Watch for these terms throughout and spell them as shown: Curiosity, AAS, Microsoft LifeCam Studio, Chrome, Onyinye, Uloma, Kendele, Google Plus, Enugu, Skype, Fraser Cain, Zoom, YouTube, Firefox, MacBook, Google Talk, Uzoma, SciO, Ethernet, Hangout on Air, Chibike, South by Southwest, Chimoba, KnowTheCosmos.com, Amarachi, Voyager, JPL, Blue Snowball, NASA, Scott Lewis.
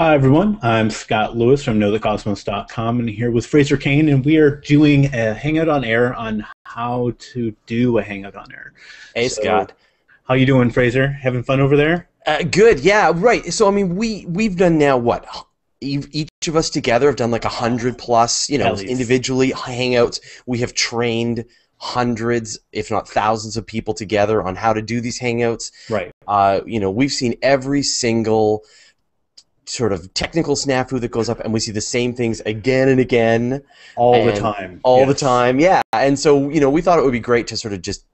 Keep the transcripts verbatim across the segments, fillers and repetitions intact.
Hi everyone, I'm Scott Lewis from Know The Cosmos dot com and here with Fraser Cain, and we are doing a Hangout on Air on how to do a Hangout on Air. Hey so, Scott. How you doing, Fraser? Having fun over there? Uh, good, yeah, right. So I mean, we, we've done now what? Each of us together have done like a hundred plus, you know, individually Hangouts. We have trained hundreds, if not thousands of people together on how to do these Hangouts. Right. Uh, you know, we've seen every single sort of technical snafu that goes up, and we see the same things again and again. All the time. All the time, yeah. And so, you know, we thought it would be great to sort of just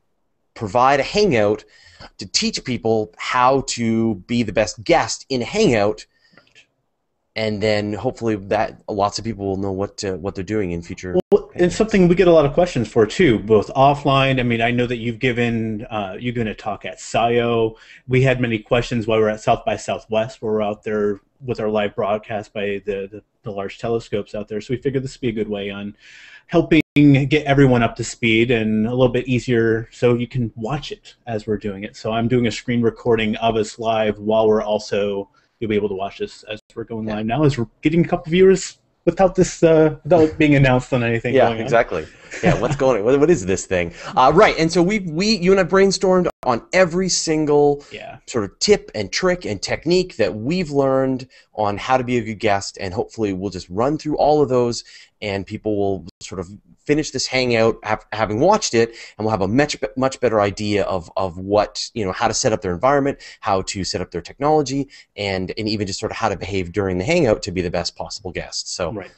provide a Hangout to teach people how to be the best guest in Hangout, and then hopefully that lots of people will know what to, what they're doing in future. Well, it's something we get a lot of questions for too, both offline. I mean, I know that you've given uh, you've given a talk at SciO. We had many questions while we were at South by Southwest, where we're out there with our live broadcast by the, the the large telescopes out there. So we figured this would be a good way on helping get everyone up to speed and a little bit easier so you can watch it as we're doing it. So I'm doing a screen recording of us live while we're also. You'll be able to watch this as we're going live now, as we're getting a couple viewers without this, uh, without being announced on anything. Yeah, going on. Exactly. Yeah, what's going on? What, what is this thing? Uh, right, and so we, we, you and I brainstormed on every single yeah. sort of tip and trick and technique that we've learned on how to be a good guest, and hopefully we'll just run through all of those, and people will sort of finish this Hangout ha having watched it, and we'll have a much much better idea of of what, you know, how to set up their environment, how to set up their technology, and and even just sort of how to behave during the Hangout to be the best possible guest. So right.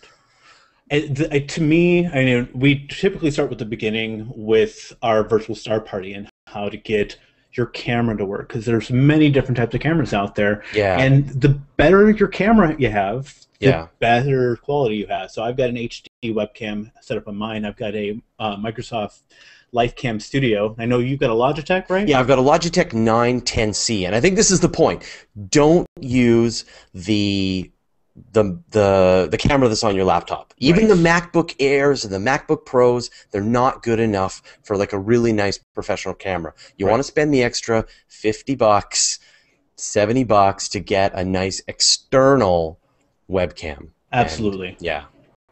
And the, to me, I mean, we typically start with the beginning with our virtual star party and how to get your camera to work, because there's many different types of cameras out there. Yeah. And the better your camera you have, the yeah. better quality you have. So I've got an H D webcam set up on mine. I've got a uh, Microsoft LifeCam Studio. I know you've got a Logitech, right? Yeah, I've got a Logitech nine ten C, and I think this is the point. Don't use the the the the camera that's on your laptop. Even right. the MacBook Airs and the MacBook Pros, they're not good enough for like a really nice professional camera. You right. want to spend the extra fifty bucks, seventy bucks to get a nice external webcam. Absolutely. And, yeah.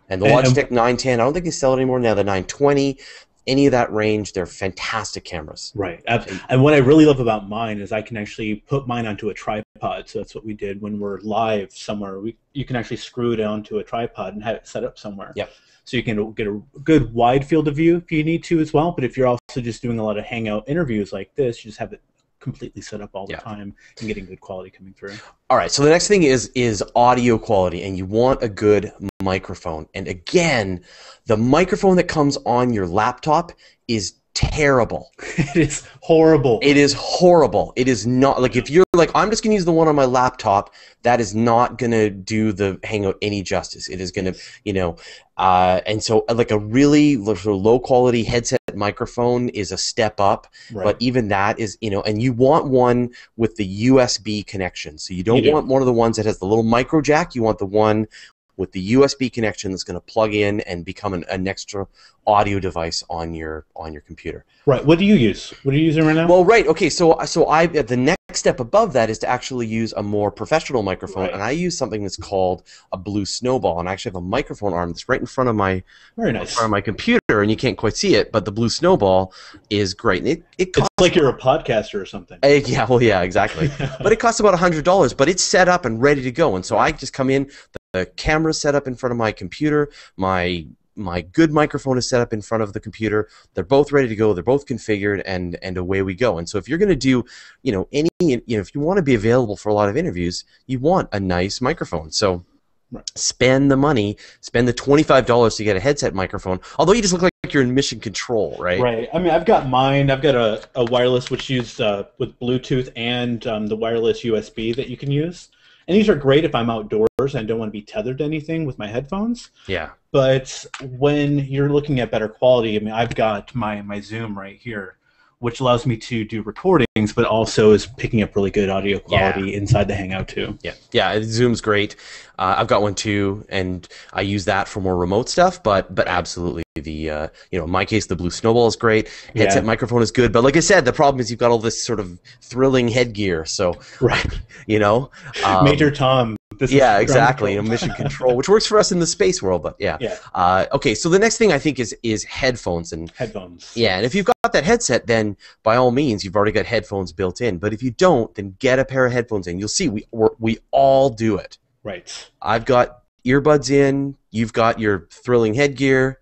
And the Logitech nine ten, I don't think they sell it anymore now. The nine twenty, any of that range, they're fantastic cameras. Right. And what I really love about mine is I can actually put mine onto a tripod. So that's what we did when we're live somewhere. We, you can actually screw it onto a tripod and have it set up somewhere. Yep. So you can get a good wide field of view if you need to as well. But if you're also just doing a lot of Hangout interviews like this, you just have it completely set up all the yeah. time and getting good quality coming through. All right, so the next thing is is audio quality, and you want a good microphone. And again, the microphone that comes on your laptop is terrible. It is horrible. It is horrible. It is not, like, if you're like, I'm just going to use the one on my laptop, that is not going to do the Hangout any justice. It is going to, you know, uh, and so like a really low-quality headset microphone is a step up, right. but even that is, you know, and you want one with the U S B connection. So you don't you do. want one of the ones that has the little micro jack. You want the one with the U S B connection that's going to plug in and become an, an extra audio device on your on your computer. Right. What do you use? What are you using right now? Well, right. Okay. So so I the next step above that is to actually use a more professional microphone, right. and I use something that's called a Blue Snowball, and I actually have a microphone arm that's right in front of my Very nice. in front of my computer, and you can't quite see it, but the Blue Snowball is great. And it, it costs, it's like you're a podcaster or something. Uh, yeah. Well, yeah. Exactly. But it costs about a hundred dollars, but it's set up and ready to go, and so I just come in. The The camera set up in front of my computer. My my good microphone is set up in front of the computer. They're both ready to go. They're both configured, and and away we go. And so if you're going to do, you know, any, you know, if you want to be available for a lot of interviews, you want a nice microphone. So right. spend the money. Spend the twenty-five dollars to get a headset microphone. Although you just look like you're in mission control, right? Right. I mean, I've got mine. I've got a, a wireless which used uh, with Bluetooth and um, the wireless U S B that you can use. And these are great if I'm outdoors and I don't want to be tethered to anything with my headphones. Yeah. But when you're looking at better quality, I mean, I've got my, my Zoom right here, which allows me to do recordings, but also is picking up really good audio quality yeah. inside the Hangout, too. Yeah, yeah, Zoom's great. Uh, I've got one too, and I use that for more remote stuff. But but absolutely, the uh, you know, in my case, the Blue Snowball is great. Headset yeah. microphone is good. But like I said, the problem is you've got all this sort of thrilling headgear. So right, you know, um, Major Tom. This yeah, exactly. You know, mission control, which works for us in the space world, but yeah. yeah. Uh, okay, so the next thing I think is is headphones and headphones. Yeah, and if you've got that headset, then by all means, you've already got headphones built in. But if you don't, then get a pair of headphones in. You'll see, we we're, we all do it. Right. I've got earbuds in. You've got your thrilling headgear,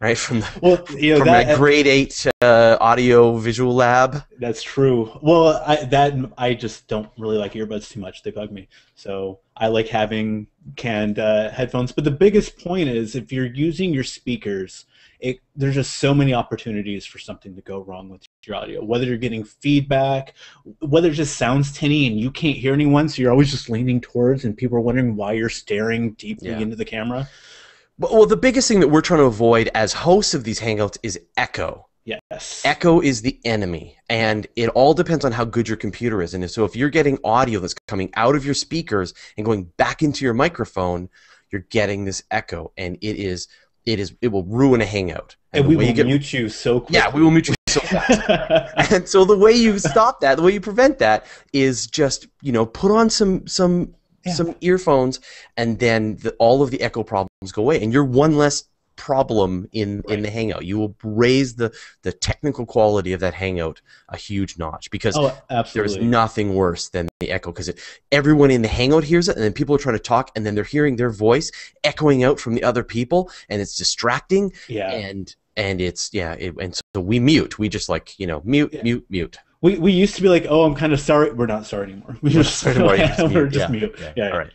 right from the, well, you know, from that, that grade eight uh, audio visual lab. That's true. Well, I, that I just don't really like earbuds too much; they bug me. So I like having canned uh, headphones. But the biggest point is, if you're using your speakers, it, there's just so many opportunities for something to go wrong with your audio. Whether you're getting feedback, whether it just sounds tinny and you can't hear anyone, so you're always just leaning towards, and people are wondering why you're staring deeply yeah. into the camera. Well, the biggest thing that we're trying to avoid as hosts of these Hangouts is echo. Yes. Echo is the enemy, and it all depends on how good your computer is. And so if you're getting audio that's coming out of your speakers and going back into your microphone, you're getting this echo, and it is, it is, it will ruin a Hangout. And, and we will you get, mute you so quickly. Yeah, we will mute you so fast. And so the way you stop that, the way you prevent that is just, you know, put on some, some, yeah. some earphones, and then the, all of the echo problems go away, and you're one less problem in, right. in the Hangout. You will raise the, the technical quality of that Hangout a huge notch, because oh, there's nothing worse than the echo, because everyone in the Hangout hears it, and then people are trying to talk, and then they're hearing their voice echoing out from the other people, and it's distracting, yeah. and and it's, yeah, it, and so we mute. We just like, you know, mute, yeah. mute, mute. We, we used to be like, oh, I'm kind of sorry. We're not sorry anymore. We're just sorry anymore. Just mute. We're just yeah. mute. Yeah. Yeah. Yeah. All right.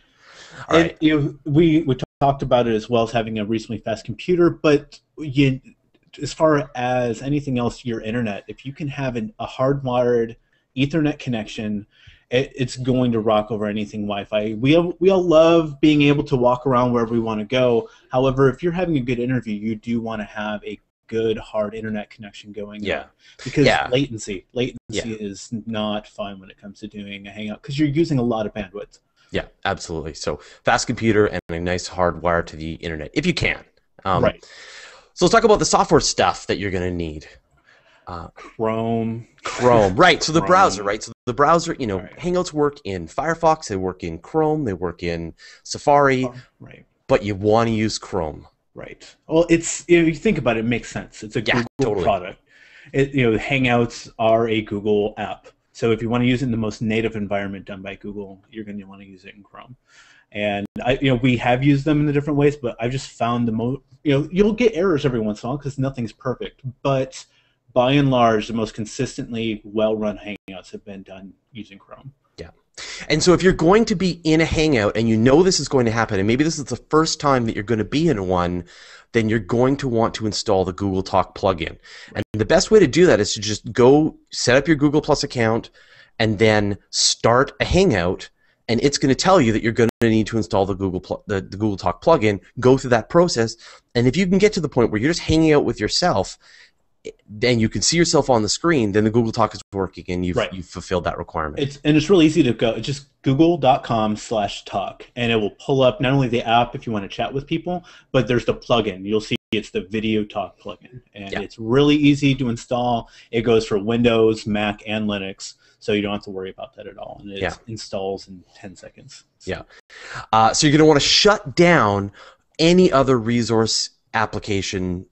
All and, right. You know, we we talked about it as well as having a reasonably fast computer, but you, as far as anything else, your internet, if you can have an, a hardwired Ethernet connection, it, it's going to rock over anything Wi-Fi. We, we all love being able to walk around wherever we want to go. However, if you're having a good interview, you do want to have a good hard internet connection going yeah. on, because yeah. latency latency yeah. is not fun when it comes to doing a Hangout, because you're using a lot of bandwidth. Yeah, absolutely. So fast computer and a nice hard wire to the internet if you can. Um, right. So let's talk about the software stuff that you're going to need. Uh, Chrome. Chrome, right. So the Chrome. browser, right. So the browser, you know, right. Hangouts work in Firefox, they work in Chrome, they work in Safari, oh, right. but you want to use Chrome. Right. Well, it's, if you think about it, it makes sense. It's a yeah, Google totally. product. It, you know, Hangouts are a Google app. So if you want to use it in the most native environment done by Google, you're going to want to use it in Chrome. And I, you know, we have used them in the different ways, but I've just found the most, you know, you'll get errors every once in a while because nothing's perfect. But by and large, the most consistently well-run Hangouts have been done using Chrome. Yeah. And so if you're going to be in a Hangout and you know this is going to happen, and maybe this is the first time that you're going to be in one, then you're going to want to install the Google Talk plugin. And the best way to do that is to just go set up your Google Plus account and then start a Hangout, and it's going to tell you that you're going to need to install the Google, the, the Google Talk plugin, go through that process, and if you can get to the point where you're just hanging out with yourself, then you can see yourself on the screen, then the Google Talk is working, and you've, right. you've fulfilled that requirement. It's, and it's really easy to go. It's just google dot com slash talk, and it will pull up not only the app if you want to chat with people, but there's the plugin. You'll see it's the Video Talk plugin, and yeah. it's really easy to install. It goes for Windows, Mac, and Linux, so you don't have to worry about that at all, and it yeah. installs in ten seconds. So. Yeah. Uh, so you're going to want to shut down any other resource application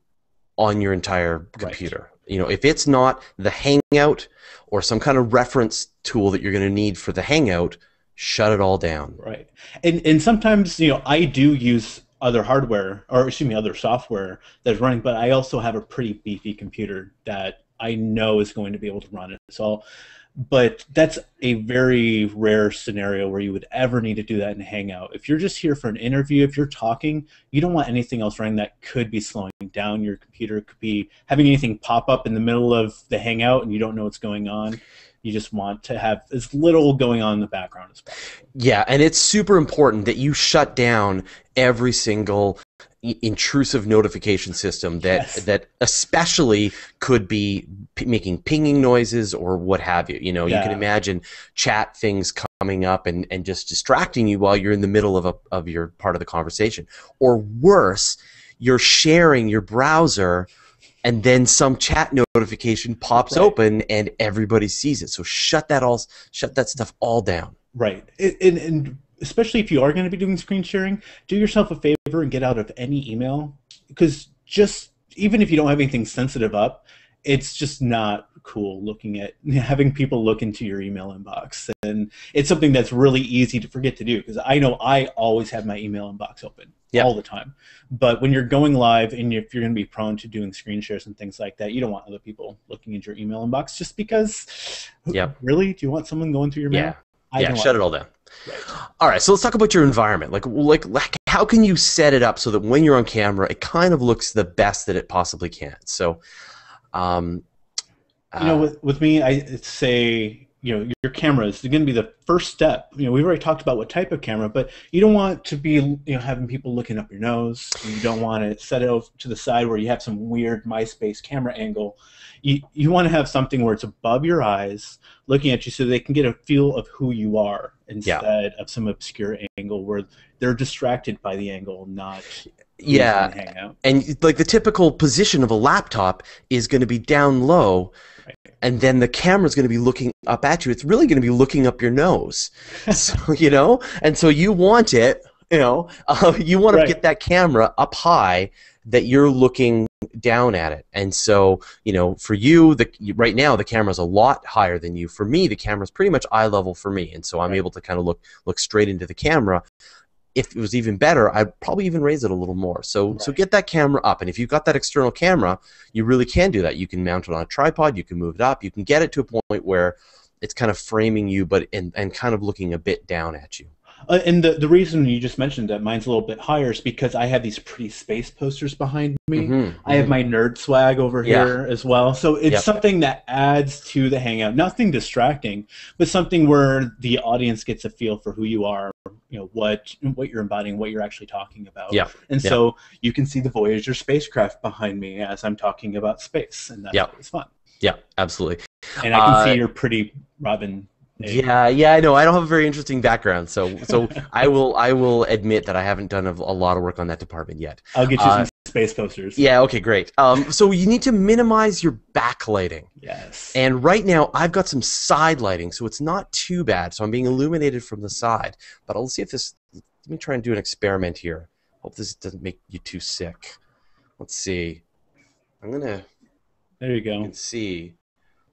on your entire computer. Right. You know, if it's not the Hangout or some kind of reference tool that you're going to need for the Hangout, shut it all down. Right. And and sometimes, you know, I do use other hardware, or excuse me, other software that's running, but I also have a pretty beefy computer that I know is going to be able to run it. So, but that's a very rare scenario where you would ever need to do that in Hangout. If you're just here for an interview, if you're talking, you don't want anything else running that could be slowing down your computer, could be having anything pop up in the middle of the Hangout and you don't know what's going on. You just want to have as little going on in the background as possible. Yeah, and it's super important that you shut down every single intrusive notification system that, yes. that especially could be p making pinging noises or what have you. You know, yeah. you can imagine chat things coming up and, and just distracting you while you're in the middle of, a, of your part of the conversation. Or worse, you're sharing your browser and then some chat notification pops right. open and everybody sees it. So shut that all, shut that stuff all down. Right. And, and, and especially if you are going to be doing screen sharing, do yourself a favor and get out of any email, because just even if you don't have anything sensitive up, it's just not cool looking at having people look into your email inbox. And it's something that's really easy to forget to do, because I know I always have my email inbox open yep. all the time. But when you're going live and if you're going to be prone to doing screen shares and things like that, you don't want other people looking at your email inbox, just because, yep. really, do you want someone going through your mail? Yeah. I yeah, shut it all down. Right. All right, so let's talk about your environment. Like, like, like, how can you set it up so that when you're on camera, it kind of looks the best that it possibly can? So, um, uh, you know, with, with me, I say, you know, your camera is going to be the first step. You know, we've already talked about what type of camera, but you don't want to be, you know, having people looking up your nose. You don't want to set it over to the side where you have some weird MySpace camera angle. You, you want to have something where it's above your eyes, looking at you, so they can get a feel of who you are instead yeah. of some obscure angle where they're distracted by the angle, not yeah. hang out. And like the typical position of a laptop is going to be down low, right. and then the camera's going to be looking up at you. It's really going to be looking up your nose, so you know. And so you want it, you know, uh, you want right. to get that camera up high that you're looking down at it. And so, you know, for you, the right now the camera's a lot higher than you. For me, the camera's pretty much eye level for me, and so I'm right. able to kind of look look straight into the camera. If it was even better, I'd probably even raise it a little more. So right. so get that camera up, and if you've got that external camera, you really can do that. You can mount it on a tripod, you can move it up, you can get it to a point where it's kind of framing you but and, and kind of looking a bit down at you. Uh, and the, the reason you just mentioned that mine's a little bit higher is because I have these pretty space posters behind me. Mm-hmm, mm-hmm. I have my nerd swag over here yeah. as well. So it's yep. something that adds to the hangout. Nothing distracting, but something where the audience gets a feel for who you are, you know, what what you're embodying, what you're actually talking about. Yeah. And yeah. so you can see the Voyager spacecraft behind me as I'm talking about space, and that's yeah. always fun. Yeah, absolutely. And I can uh, see your pretty Robin... Yeah, yeah, I know. I don't have a very interesting background, so so I will I will admit that I haven't done a, a lot of work on that department yet. I'll get you uh, some space posters. Yeah, okay, great. Um, so you need to minimize your backlighting. Yes. And right now I've got some side lighting, so it's not too bad. So I'm being illuminated from the side. But I'll see if this. Let me try and do an experiment here. Hope this doesn't make you too sick. Let's see. I'm gonna. There you go. You can see.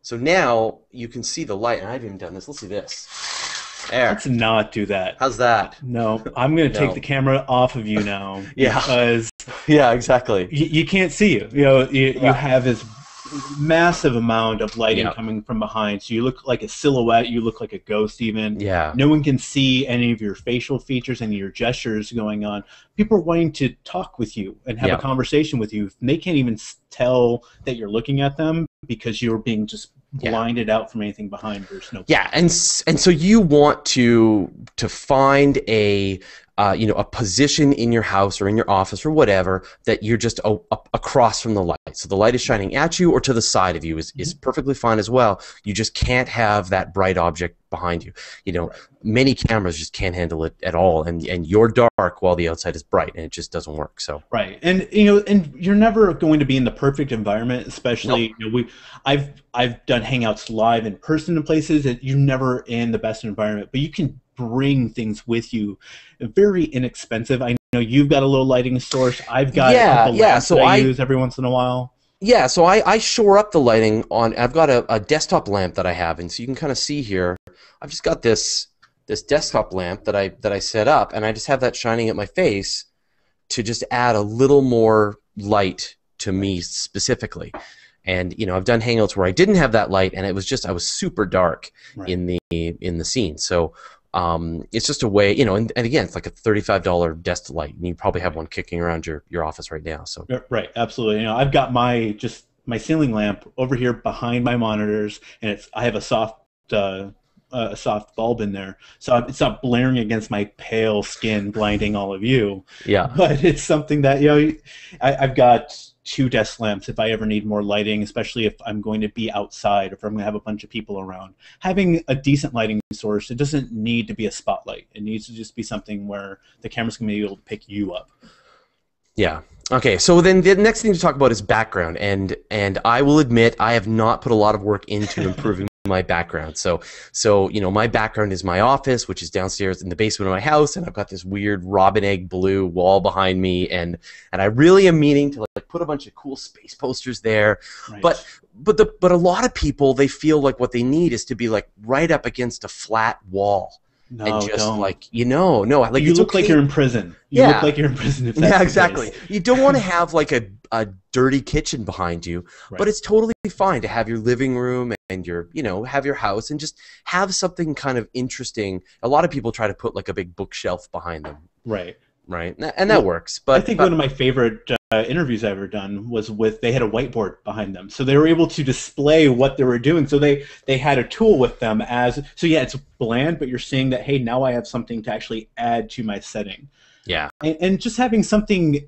So now you can see the light, and I haven't even done this. Let's see this. There. Let's not do that. How's that? No, I'm going to no. take the camera off of you now. yeah. Because yeah, exactly. You can't see you. You know, you, yeah. you have this massive amount of lighting yeah. coming from behind, so you look like a silhouette. You look like a ghost, even. Yeah. No one can see any of your facial features, any of your gestures going on. People are wanting to talk with you and have yeah. a conversation with you. They can't even tell that you're looking at them, because you're being just blinded yeah. out from anything behind your snow. Yeah, and and so you want to to find a uh, you know a position in your house or in your office or whatever that you're just a, a, across from the light. So the light is shining at you or to the side of you is, mm-hmm. is perfectly fine as well. You just can't have that bright object behind you. You know, right. many cameras just can't handle it at all, and and you're dark while the outside is bright, and it just doesn't work. So right, and you know, and you're never going to be in the perfect environment, especially nope. you know, we. I've I've done hangouts live in person in places, and you're never in the best environment, but you can bring things with you, very inexpensive. I know you've got a little lighting source. I've got yeah, a couple yeah. So that I, I use every once in a while. Yeah, so I, I shore up the lighting on. I've got a, a desktop lamp that I have, and so you can kind of see here. I've just got this this desktop lamp that I that I set up, and I just have that shining at my face to just add a little more light to me specifically. And you know, I've done hangouts where I didn't have that light, and it was just I was super dark right. in the in the scene. So um, it's just a way, you know. And, and again, it's like a thirty-five dollar desk light, and you probably have one kicking around your your office right now. So right, absolutely. You know, I've got my just my ceiling lamp over here behind my monitors, and it's I have a soft. Uh, uh, a soft bulb in there, so it's not blaring against my pale skin, blinding all of you. Yeah. But it's something that, you know, I, I've got two desk lamps if I ever need more lighting, especially if I'm going to be outside, or if I'm going to have a bunch of people around. Having a decent lighting source, it doesn't need to be a spotlight. It needs to just be something where the camera's going to be able to pick you up. Yeah. Okay, so then the next thing to talk about is background, and and I will admit I have not put a lot of work into improving my background. So so you know, my background is my office, which is downstairs in the basement of my house, and I've got this weird robin egg blue wall behind me, and and I really am meaning to like put a bunch of cool space posters there, right. but but the but a lot of people, they feel like what they need is to be like right up against a flat wall. No, and just don't. like you know, no, like you it's look okay. like you're in prison. You yeah. look like you're in prison. If that's yeah, exactly. The case. You don't want to have like a a dirty kitchen behind you, right. but it's totally fine to have your living room and your you know have your house and just have something kind of interesting. A lot of people try to put like a big bookshelf behind them. Right. Right, and that well, works. But I think but, one of my favorite uh, interviews I've ever done was with they had a whiteboard behind them, so they were able to display what they were doing. So they they had a tool with them as so yeah, it's bland, but you're seeing that hey, now I have something to actually add to my setting. Yeah, and, and just having something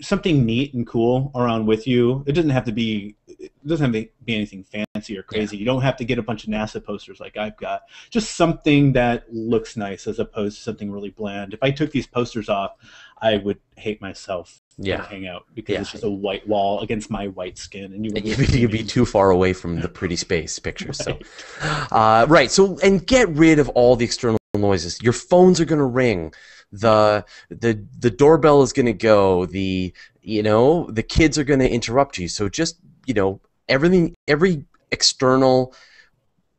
something neat and cool around with you. It doesn't have to be it doesn't have to be anything fancy or crazy. Yeah. You don't have to get a bunch of NASA posters like I've got. Just something that looks nice as opposed to something really bland. If I took these posters off, I would hate myself yeah. hang out because yeah. it's just a white wall against my white skin, and you would you'd, you'd be too far away from the pretty space pictures. Right. So uh, right, so and get rid of all the external noises. Your phones are going to ring. The the the doorbell is going to go. The you know the kids are going to interrupt you. So just you know everything every external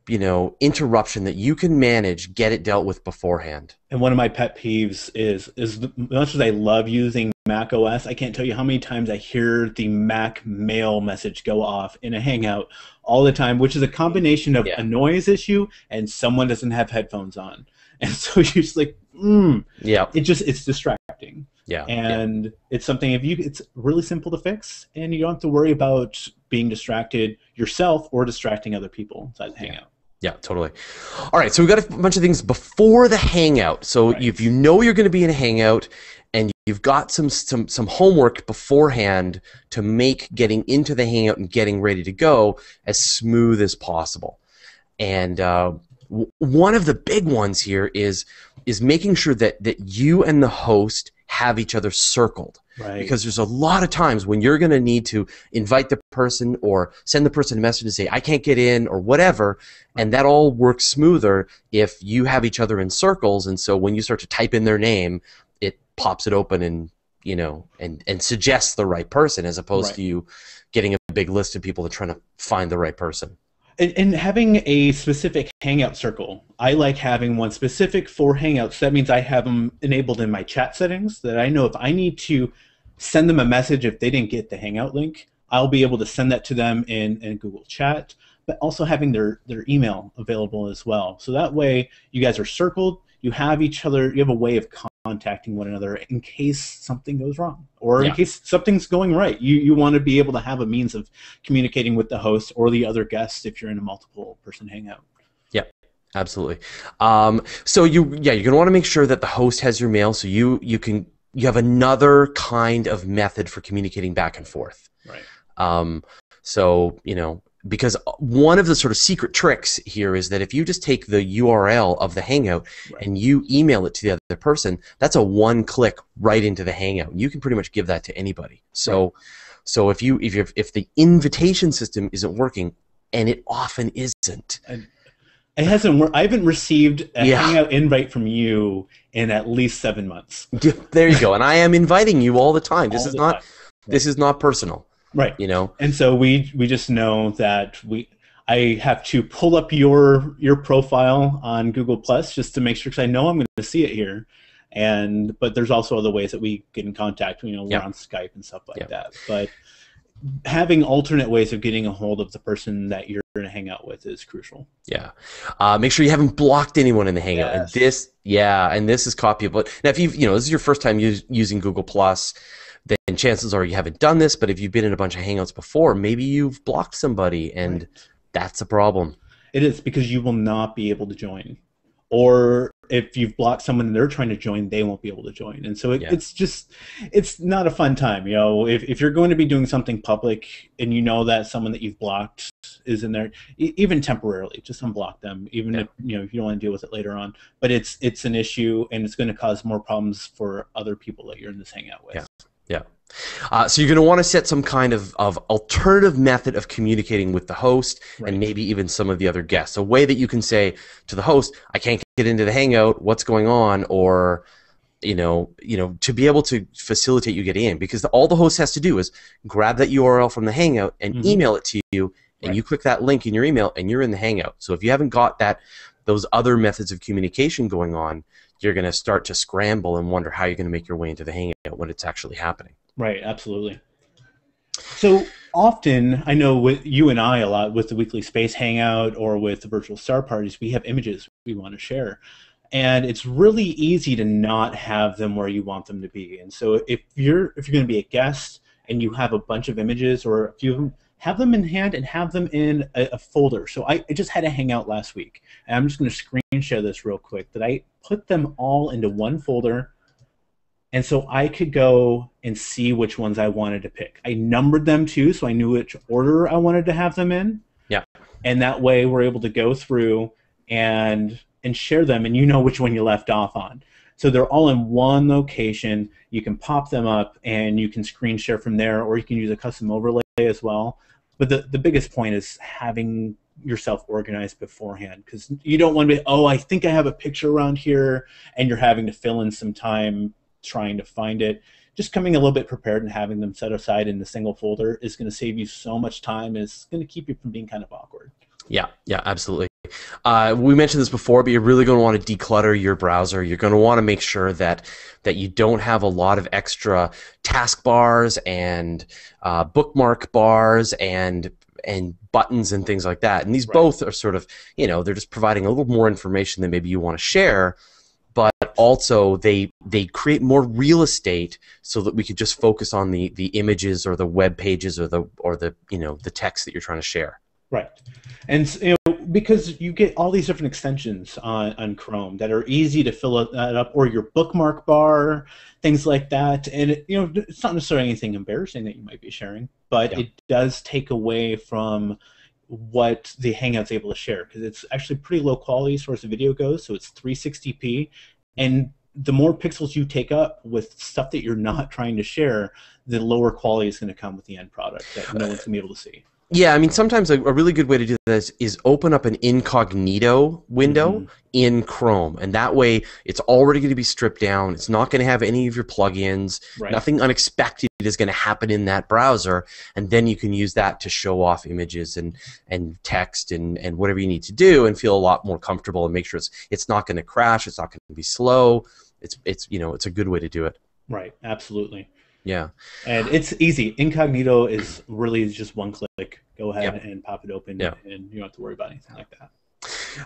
you know interruption that you can manage, get it dealt with beforehand. And one of my pet peeves is is the, as much as I love using Mac O S, I can't tell you how many times I hear the Mac mail message go off in a Hangout all the time, which is a combination of yeah. a noise issue and someone doesn't have headphones on. And so you're just like, mm. yeah. It just it's distracting. Yeah. And yeah. it's something if you it's really simple to fix, and you don't have to worry about being distracted yourself or distracting other people inside the Hangout. Yeah, yeah totally. All right, so we've got a bunch of things before the Hangout. So right. if you know you're going to be in a Hangout, and you've got some some some homework beforehand to make getting into the Hangout and getting ready to go as smooth as possible, and. Uh, One of the big ones here is is making sure that that you and the host have each other circled, right. because there's a lot of times when you're going to need to invite the person or send the person a message to say I can't get in or whatever, and that all works smoother if you have each other in circles. And so when you start to type in their name, it pops it open and you know and and suggests the right person as opposed right. to you getting a big list of people and trying to find the right person. And, and having a specific Hangout circle, I like having one specific for Hangouts. That means I have them enabled in my chat settings that I know if I need to send them a message if they didn't get the Hangout link, I'll be able to send that to them in, in Google Chat, but also having their, their email available as well. So that way you guys are circled, you have each other, you have a way of contacting one another in case something goes wrong or yeah. in case something's going right. You you want to be able to have a means of communicating with the host or the other guests if you're in a multiple person Hangout. Yeah, absolutely. Um, so you yeah you're gonna want to make sure that the host has your mail, so you you can you have another kind of method for communicating back and forth. Right. Um, so you know. Because one of the sort of secret tricks here is that if you just take the U R L of the Hangout right. and you email it to the other person, that's a one-click right into the Hangout. You can pretty much give that to anybody. So, right. so if you if you if the invitation system isn't working, and it often isn't, I, it hasn't worked. I haven't received a yeah. Hangout invite from you in at least seven months. There you go. And I am inviting you all the time. This all is not time. this right. is not personal. Right, you know, and so we we just know that we I have to pull up your your profile on Google Plus just to make sure, because I know I'm going to see it here, and but there's also other ways that we get in contact. You know, we're yep. on Skype and stuff like yep. that. But having alternate ways of getting a hold of the person that you're going to hang out with is crucial. Yeah, uh, make sure you haven't blocked anyone in the Hangout. Yes. And this, yeah, and this is copyable. Now, if you you know this is your first time use, using Google Plus. Then chances are you haven't done this, but if you've been in a bunch of Hangouts before, maybe you've blocked somebody, and right. that's a problem. It is, because you will not be able to join. Or if you've blocked someone and they're trying to join, they won't be able to join. And so it, yeah. it's just, it's not a fun time. You know, if, if you're going to be doing something public and you know that someone that you've blocked is in there, e even temporarily, just unblock them, even yeah. if, you know, if you don't want to deal with it later on. But it's, it's an issue, and it's going to cause more problems for other people that you're in this hangout with. Yeah. Yeah. Uh, so you're going to want to set some kind of, of alternative method of communicating with the host, right, and maybe even some of the other guests. A way that you can say to the host, I can't get into the Hangout, what's going on, or, you know, you know, to be able to facilitate you get in. Because the, all the host has to do is grab that U R L from the Hangout and mm-hmm. email it to you, and right. you click that link in your email, and you're in the Hangout. So if you haven't got that, those other methods of communication going on, you're going to start to scramble and wonder how you're going to make your way into the Hangout when it's actually happening. Right, absolutely. So often, I know with you and I a lot, with the Weekly Space Hangout or with the virtual star parties, we have images we want to share. And it's really easy to not have them where you want them to be. And so if you're, if you're going to be a guest and you have a bunch of images or a few of them, have them in hand and have them in a, a folder. So I, I just had a Hangout last week, and I'm just going to screen share this real quick, that I put them all into one folder, and so I could go and see which ones I wanted to pick. I numbered them too, so I knew which order I wanted to have them in. Yeah. And that way we're able to go through and and share them, and you know which one you left off on. So they're all in one location. You can pop them up, and you can screen share from there, or you can use a custom overlay as well. But the, the biggest point is having yourself organized beforehand, because you don't want to be, oh, I think I have a picture around here, and you're having to fill in some time trying to find it. Just coming a little bit prepared and having them set aside in a single folder is going to save you so much time, and it's going to keep you from being kind of awkward. Yeah, yeah, absolutely. Uh, we mentioned this before, but you're really going to want to declutter your browser. You're going to want to make sure that that you don't have a lot of extra taskbars and uh, bookmark bars and and buttons and things like that. And these right. both are sort of, you know, they're just providing a little more information than maybe you want to share, but also they they create more real estate so that we could just focus on the the images or the web pages or the or the you know the text that you're trying to share. Right, and you know, because you get all these different extensions on, on Chrome that are easy to fill up, or your bookmark bar, things like that. And it, you know, it's not necessarily anything embarrassing that you might be sharing, but yeah. it does take away from what the Hangout's able to share, because it's actually pretty low quality as far as the video goes. So it's three sixty p, and the more pixels you take up with stuff that you're not trying to share, the lower quality is going to come with the end product that no one's going to be able to see. Yeah, I mean, sometimes a, a really good way to do this is open up an incognito window mm-hmm. in Chrome, and that way it's already going to be stripped down. It's not going to have any of your plugins. Right. Nothing unexpected is going to happen in that browser, and then you can use that to show off images and, and text and, and whatever you need to do, and feel a lot more comfortable and make sure it's it's not going to crash, it's not going to be slow. It's it's you know it's a good way to do it. Right, absolutely. Yeah. And it's easy. Incognito is really just one click. Go ahead yep. and pop it open, yep. and you don't have to worry about anything like that.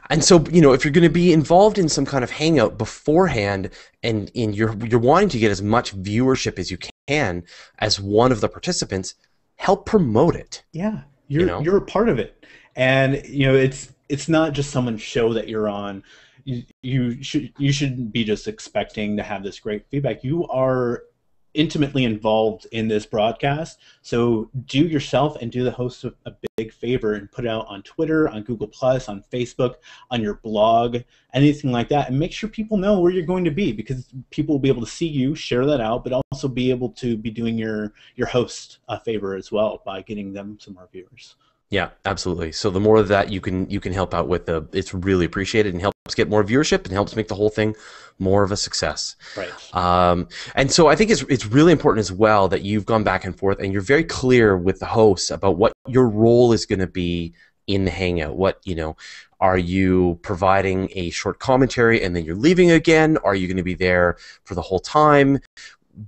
And so, you know, if you're going to be involved in some kind of Hangout beforehand, and, and you're, you're wanting to get as much viewership as you can as one of the participants, help promote it. Yeah. You're, you know? You're a part of it. And, you know, it's, it's not just someone's show that you're on. You, you, should, you shouldn't be just expecting to have this great feedback. You are intimately involved in this broadcast, so do yourself and do the hosts a big favor and put it out on Twitter, on Google Plus, on Facebook, on your blog, anything like that, and make sure people know where you're going to be, because people will be able to see you, share that out, but also be able to be doing your your host a favor as well by getting them some more viewers. Yeah, absolutely. So the more of that you can you can help out with, the it's really appreciated and helps get more viewership and helps make the whole thing more of a success. Right. Um, and so I think it's it's really important as well that you've gone back and forth and you're very clear with the hosts about what your role is going to be in the Hangout. What you know, are you providing a short commentary and then you're leaving again? Are you going to be there for the whole time?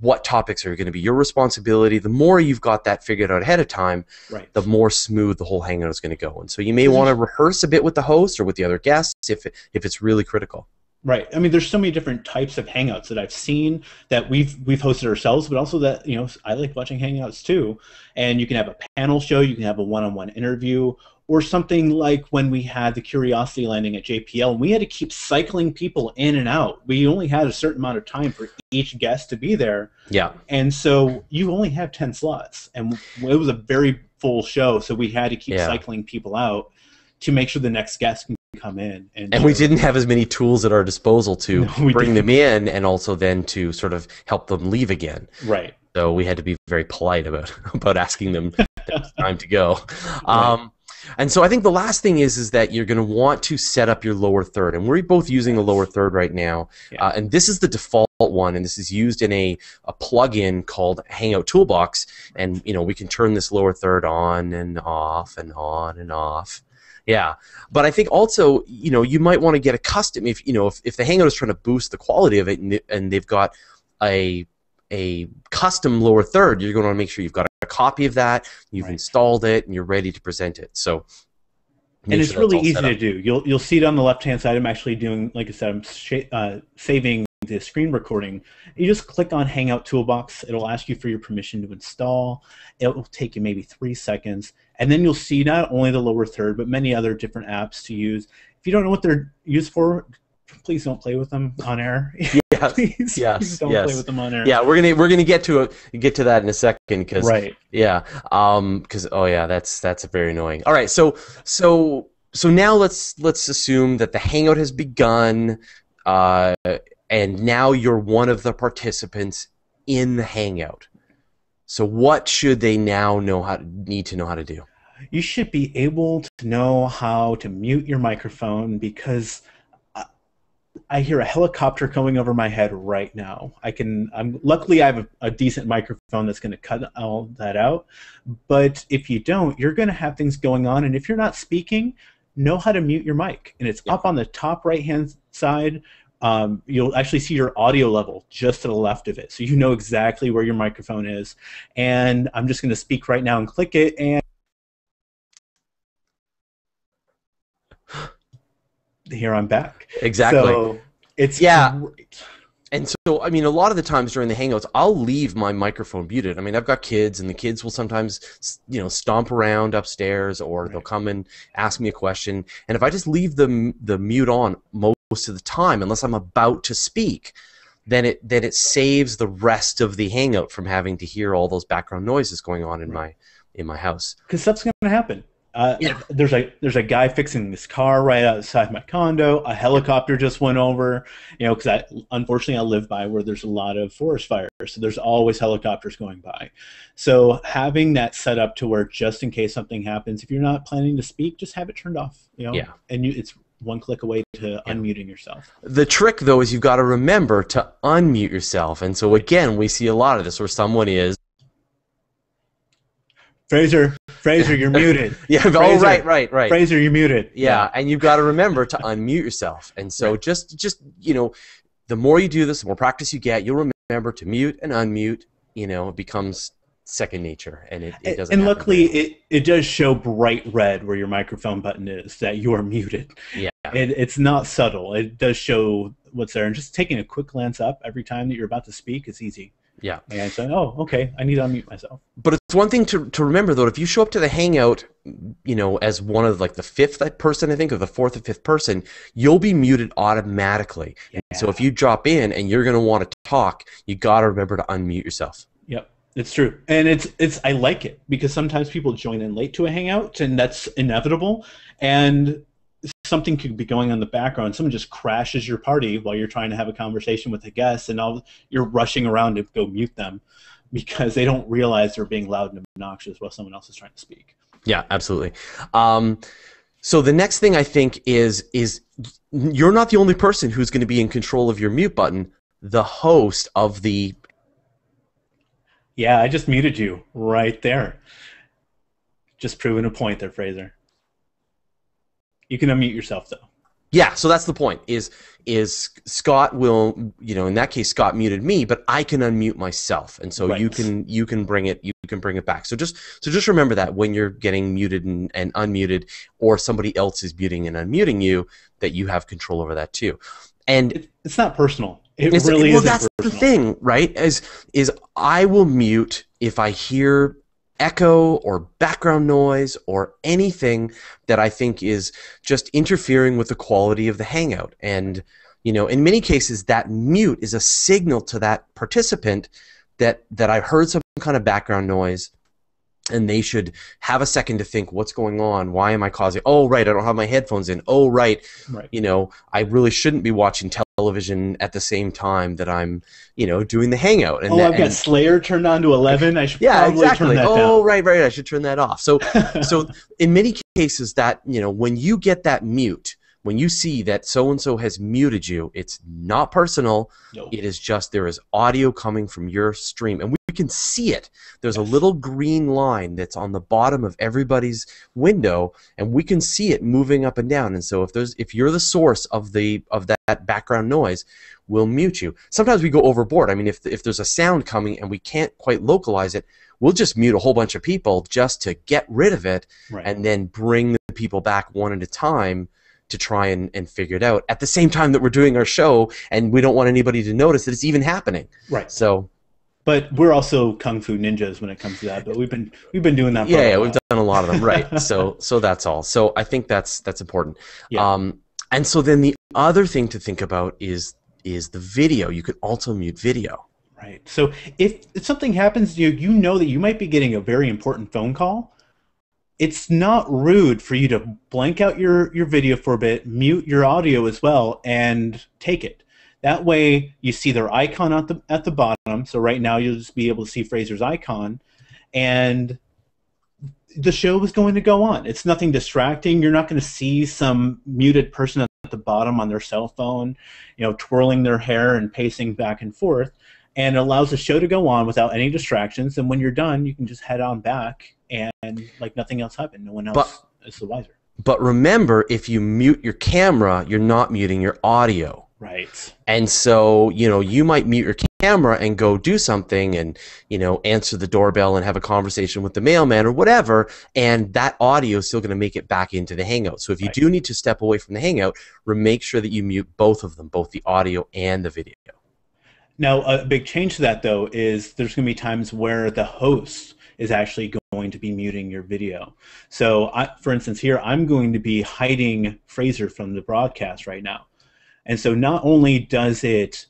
What topics are going to be your responsibility? The more you've got that figured out ahead of time, right. the more smooth the whole Hangout is going to go. And so you may want to rehearse a bit with the host or with the other guests if, if it's really critical. Right. I mean, there's so many different types of Hangouts that I've seen that we've we've hosted ourselves, but also that, you know, I like watching Hangouts too. And you can have a panel show, you can have a one-on-one interview, or something like when we had the Curiosity landing at J P L, and we had to keep cycling people in and out. We only had a certain amount of time for each guest to be there. Yeah. And so you only have ten slots, and it was a very full show, so we had to keep yeah. cycling people out to make sure the next guest can come in. And, and we didn't have as many tools at our disposal to no, bring didn't. them in and also then to sort of help them leave again. Right. So we had to be very polite about, about asking them it's time to go. Um, and so I think the last thing is, is that you're going to want to set up your lower third. And we're both using the lower third right now. Yeah. Uh, and this is the default one, and this is used in a, a plug-in called Hangout Toolbox. And, you know, we can turn this lower third on and off and on and off. Yeah, but I think also, you know, you might want to get a custom, if, you know, if, if the Hangout is trying to boost the quality of it, and, th and they've got a, a custom lower third, you're going to want to make sure you've got a copy of that, you've right. installed it, and you're ready to present it. So, and it's sure really easy to do. You'll, you'll see it on the left-hand side. I'm actually doing, like I said, I'm sh uh, saving the screen recording. You just click on Hangout Toolbox. It'll ask you for your permission to install. It will take you maybe three seconds. And then you'll see not only the lower third, but many other different apps to use. If you don't know what they're used for, please don't play with them on air. Yes, please, yes, please don't yes. play with them on air. Yeah, we're gonna we're gonna get to a, get to that in a second, because right. yeah, um, because oh yeah, that's that's very annoying. All right, so so so now let's let's assume that the Hangout has begun, uh, and now you're one of the participants in the Hangout. So what should they now know how to, need to know how to do? You should be able to know how to mute your microphone, because I, I hear a helicopter going over my head right now. I can. I'm luckily I have a, a decent microphone that's going to cut all that out. But if you don't, you're going to have things going on, and if you're not speaking, know how to mute your mic, and it's yeah. up on the top right-hand side. Um, you'll actually see your audio level just to the left of it, so you know exactly where your microphone is. And I'm just going to speak right now and click it. And here I'm back. Exactly. So it's yeah. great. And so, I mean, a lot of the times during the Hangouts, I'll leave my microphone muted. I mean, I've got kids, and the kids will sometimes, you know, stomp around upstairs, or right. they'll come and ask me a question. And if I just leave the the mute on most of the time, unless I'm about to speak, then it then it saves the rest of the Hangout from having to hear all those background noises going on in right. my in my house. Because stuff's going to happen. Uh, yeah. There's a there's a guy fixing this car right outside my condo. A helicopter just went over, you know, because I unfortunately I live by where there's a lot of forest fires, so there's always helicopters going by. So having that set up to where just in case something happens, if you're not planning to speak, just have it turned off, you know. Yeah. And you, it's one click away to yeah. unmuting yourself. The trick though is you've got to remember to unmute yourself, and so again we see a lot of this where someone is. Fraser, Fraser, you're muted. Yeah, Fraser, oh, right, right, right. Fraser, you're muted. Yeah, yeah. And you've got to remember to unmute yourself. And so right. just, just, you know, the more you do this, the more practice you get, you'll remember to mute and unmute. You know, it becomes second nature, and it, it doesn't. And luckily, it, it does show bright red where your microphone button is, that you are muted. Yeah. It, it's not subtle. It does show what's there. And just taking a quick glance up every time that you're about to speak is easy. Yeah. And so, oh, okay, I need to unmute myself. But it's one thing to, to remember, though, if you show up to the Hangout, you know, as one of, like, the fifth person, I think, or the fourth or fifth person, you'll be muted automatically. Yeah. So if you drop in and you're going to want to talk, you got to remember to unmute yourself. Yep, it's true. And it's, it's, I like it, because sometimes people join in late to a Hangout, and that's inevitable. And something could be going on in the background. Someone just crashes your party while you're trying to have a conversation with a guest, and all you're rushing around to go mute them because they don't realize they're being loud and obnoxious while someone else is trying to speak. Yeah, absolutely. Um, so the next thing I think is is you're not the only person who's going to be in control of your mute button. The host of the yeah, I just muted you right there. Just proving a point there, Fraser. You can unmute yourself, though. Yeah, so that's the point, is is Scott will, you know, in that case, Scott muted me, but I can unmute myself, and so right. you can you can bring it you can bring it back. So just so just remember that when you're getting muted and, and unmuted, or somebody else is muting and unmuting you, that you have control over that too. And it, it's not personal. It it's, really is. Well, isn't that's personal. The thing, right? Is is I will mute if I hear echo or background noise or anything that I think is just interfering with the quality of the Hangout. And, you know, in many cases, that mute is a signal to that participant that, that I heard some kind of background noise, and they should have a second to think, what's going on? Why am I causing, oh, right, I don't have my headphones in. Oh, right, right. You know, I really shouldn't be watching television at the same time that I'm, you know, doing the Hangout. And oh, that, I've got and, Slayer turned on to eleven. I should yeah, probably exactly. turn that down. Oh, right, right, I should turn that off. So, so in many cases that, you know, when you get that mute, when you see that so-and-so has muted you, it's not personal. Nope. It is just there is audio coming from your stream. And we can see it. There's yes. a little green line that's on the bottom of everybody's window, and we can see it moving up and down. And so if there's if you're the source of the of that background noise, we'll mute you. Sometimes we go overboard. I mean, if, if there's a sound coming and we can't quite localize it, we'll just mute a whole bunch of people just to get rid of it, right. and then bring the people back one at a time to try and, and figure it out at the same time that we're doing our show, and we don't want anybody to notice that it's even happening. Right. So, but we're also kung fu ninjas when it comes to that. But we've been we've been doing that. For yeah, a yeah while. We've done a lot of them. Right. So so that's all. So I think that's that's important. Yeah. Um, and so then the other thing to think about is is the video. You could also mute video. Right. So if, if something happens to you, you know that you might be getting a very important phone call. It's not rude for you to blank out your, your video for a bit, mute your audio as well, and take it. That way, you see their icon at the, at the bottom. So right now, you'll just be able to see Fraser's icon. And the show is going to go on. It's nothing distracting. You're not going to see some muted person at the bottom on their cell phone, you know, twirling their hair and pacing back and forth. And it allows the show to go on without any distractions. And when you're done, you can just head on back and like nothing else happened. No one else but, is the wiser. But remember, if you mute your camera, you're not muting your audio. Right. And so, you know, you might mute your camera and go do something and, you know, answer the doorbell and have a conversation with the mailman or whatever, and that audio is still going to make it back into the Hangout. So if you right. do need to step away from the Hangout, make sure that you mute both of them, both the audio and the video. Now, a big change to that, though, is there's going to be times where the host is actually going to be muting your video. So, I, for instance, here, I'm going to be hiding Fraser from the broadcast right now. And so not only does it,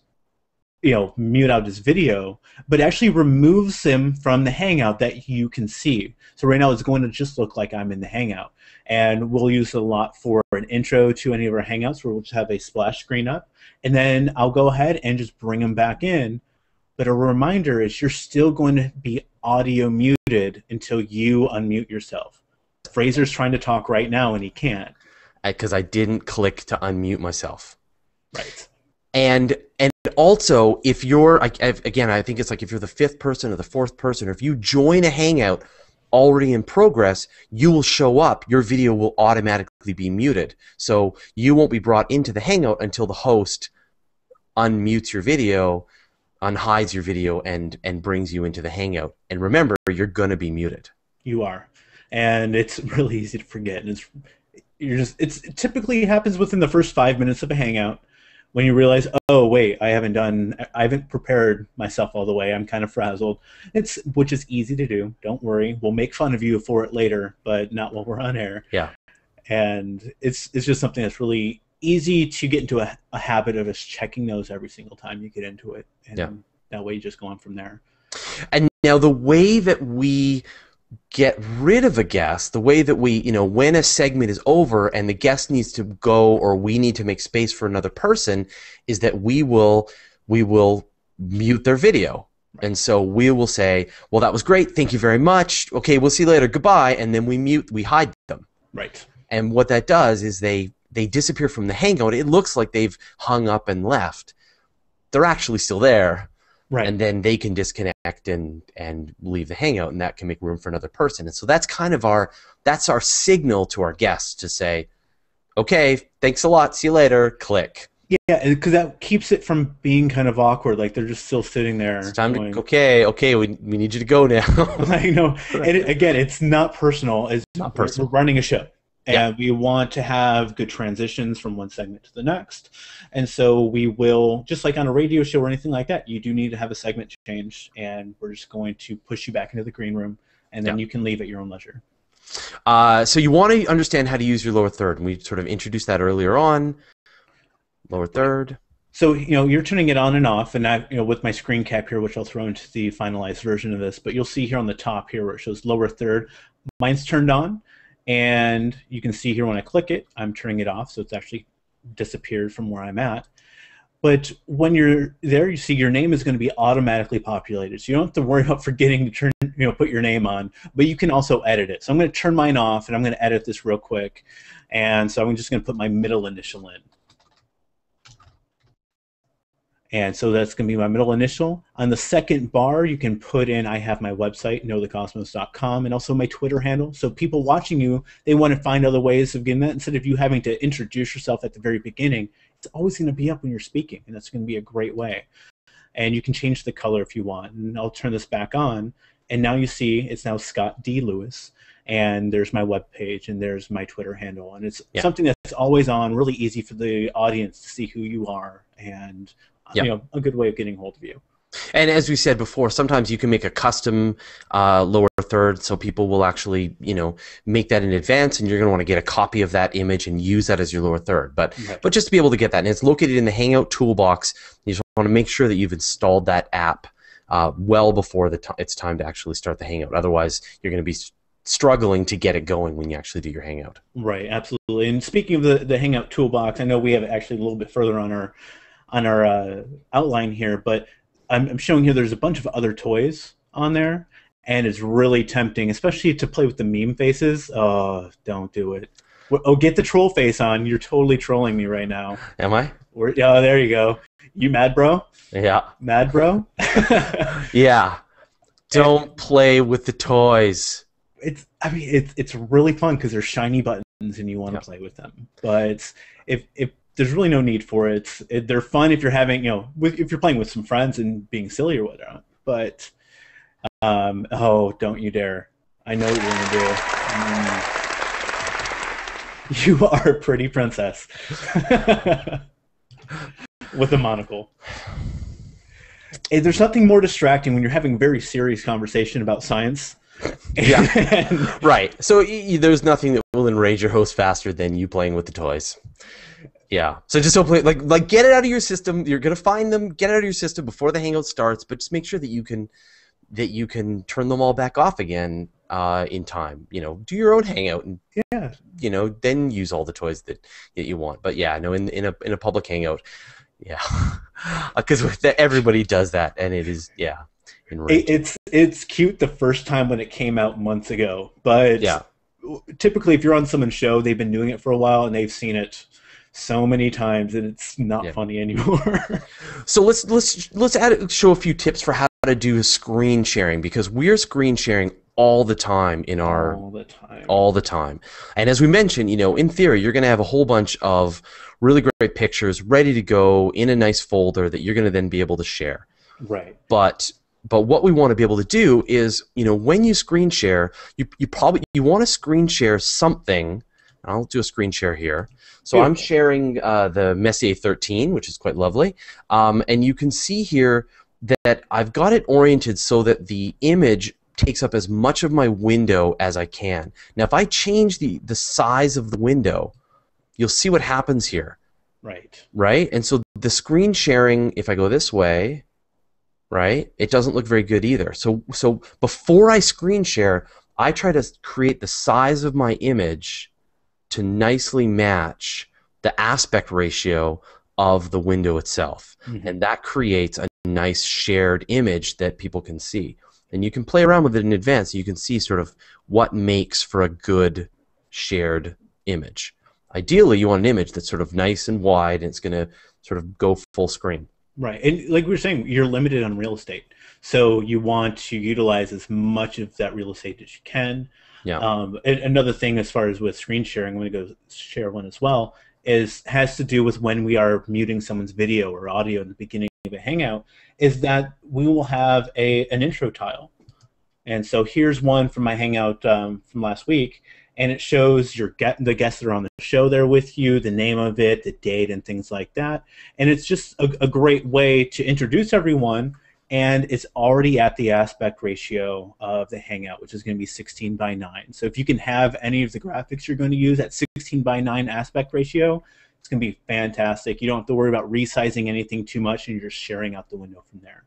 you know, mute out his video, but actually removes him from the Hangout that you can see. So right now it's going to just look like I'm in the Hangout. And we'll use it a lot for an intro to any of our Hangouts where we'll just have a splash screen up. And then I'll go ahead and just bring them back in. But a reminder is you're still going to be audio muted until you unmute yourself. Fraser's trying to talk right now, and he can't. Because I didn't click to unmute myself. Right. And and also, if you're, I, I've, again, I think it's like if you're the fifth person or the fourth person, or if you join a Hangout already in progress, you will show up, your video will automatically be muted. So you won't be brought into the Hangout until the host unmutes your video, unhides your video, and, and brings you into the Hangout. And remember, you're going to be muted. You are. And it's really easy to forget. And it's, you're just, it's, it typically happens within the first five minutes of a Hangout when you realize, oh, wait, I haven't done, I haven't prepared myself all the way. I'm kind of frazzled, it's, which is easy to do. Don't worry. We'll make fun of you for it later, but not while we're on air. Yeah. And it's, it's just something that's really easy to get into a, a habit of just checking those every single time you get into it. And yeah. that way you just go on from there. And now the way that we get rid of a guest, the way that we, you know, when a segment is over and the guest needs to go or we need to make space for another person, is that we will we will mute their video. Right. And so we will say, well, that was great, thank you very much, okay, we'll see you later, goodbye, and then we mute, we hide them. Right. And what that does is they, they disappear from the Hangout. It looks like they've hung up and left. They're actually still there. Right. And then they can disconnect and, and leave the Hangout, and that can make room for another person. And so that's kind of our, that's our signal to our guests to say, okay, thanks a lot, see you later, click. Yeah, because that keeps it from being kind of awkward, like they're just still sitting there. It's time going, to, okay, okay, we, we need you to go now. I know, and it, again, it's not personal. It's not personal. We're running a show. And yeah. we want to have good transitions from one segment to the next. And so we will, just like on a radio show or anything like that, you do need to have a segment change, and we're just going to push you back into the green room and then yeah. you can leave at your own leisure. Uh, so you want to understand how to use your lower third, and we sort of introduced that earlier on. Lower third. So you know you're turning it on and off, and I, you know, with my screen cap here, which I'll throw into the finalized version of this, but you'll see here on the top here where it shows lower third. Mine's turned on, and you can see here when I click it, I'm turning it off, so it's actually disappeared from where I'm at. But when you're there, you see your name is going to be automatically populated, so you don't have to worry about forgetting to turn, you know, put your name on. But you can also edit it. So I'm going to turn mine off, and I'm going to edit this real quick. And so I'm just going to put my middle initial in. And so that's going to be my middle initial. On the second bar, you can put in, I have my website, Know The Cosmos dot com, and also my Twitter handle. So people watching you, they want to find other ways of getting that. Instead of you having to introduce yourself at the very beginning, it's always going to be up when you're speaking, and that's going to be a great way. And you can change the color if you want. And I'll turn this back on, and now you see it's now Scott D. Lewis. And there's my web page, and there's my Twitter handle, and it's yeah. something that's always on, really easy for the audience to see who you are, and yeah. you know, a good way of getting hold of you. And as we said before, sometimes you can make a custom uh, lower third, so people will actually, you know, make that in advance, and you're going to want to get a copy of that image and use that as your lower third. But right. but just to be able to get that, and it's located in the Hangout Toolbox. You just want to make sure that you've installed that app uh, well before the t it's time to actually start the Hangout. Otherwise, you're going to be struggling to get it going when you actually do your Hangout. Right, absolutely. And speaking of the, the Hangout Toolbox, I know we have actually a little bit further on our on our uh, outline here, but I'm, I'm showing here there's a bunch of other toys on there, and it's really tempting, especially to play with the meme faces. Oh, don't do it. Oh, get the troll face on. You're totally trolling me right now. Am I? We're, oh, there you go. You mad, bro? Yeah. Mad, bro? Yeah. Don't and, play with the toys. It's. I mean, it's it's really fun because they're shiny buttons, and you want to yeah. play with them. But if if there's really no need for it. It's, it. They're fun if you're having, you know, with, if you're playing with some friends and being silly or whatnot. But um, oh, don't you dare! I know what you're gonna do. Mm. You are a pretty princess with a monocle. Hey, there's nothing more distracting when you're having a very serious conversation about science. Yeah, right. So there's nothing that will enrage your host faster than you playing with the toys. Yeah. So just don't play, like like get it out of your system. You're gonna find them. Get it out of your system before the Hangout starts. But just make sure that you can that you can turn them all back off again uh, in time. You know, do your own Hangout and yeah. You know, then use all the toys that that you want. But yeah, no, in in a in a public Hangout, yeah, because everybody does that, and it is yeah. It, it's it's cute the first time when it came out months ago, but yeah. typically if you're on someone's show, they've been doing it for a while and they've seen it so many times, and it's not yeah. funny anymore. So let's let's let's add, show a few tips for how to do screen sharing, because we're screen sharing all the time in our all the time. all the time. And as we mentioned, you know, in theory, you're going to have a whole bunch of really great pictures ready to go in a nice folder that you're going to then be able to share. Right. But But what we want to be able to do is, you know, when you screen share, you, you probably you want to screen share something. I'll do a screen share here. So Beautiful. I'm sharing uh, the Messier thirteen, which is quite lovely. Um, and you can see here that I've got it oriented so that the image takes up as much of my window as I can. Now, if I change the, the size of the window, you'll see what happens here. Right. Right? And so the screen sharing, if I go this way, right? It doesn't look very good either. So, so before I screen share, I try to create the size of my image to nicely match the aspect ratio of the window itself. Mm-hmm. And that creates a nice shared image that people can see. And you can play around with it in advance. You can see sort of what makes for a good shared image. Ideally, you want an image that's sort of nice and wide, and it's going to sort of go full screen. Right, and like we were saying, you're limited on real estate, so you want to utilize as much of that real estate as you can. Yeah. Um, and another thing, as far as with screen sharing, I'm going to go share one as well, is has to do with when we are muting someone's video or audio in the beginning of a Hangout, is that we will have a an intro tile, and so here's one from my Hangout um, from last week, and it shows your get, the guests that are on the show there with you, the name of it, the date, and things like that. And it's just a, a great way to introduce everyone and it's already at the aspect ratio of the Hangout, which is going to be sixteen by nine. So if you can have any of the graphics you're going to use at sixteen by nine aspect ratio, it's going to be fantastic. You don't have to worry about resizing anything too much, and you're just sharing out the window from there.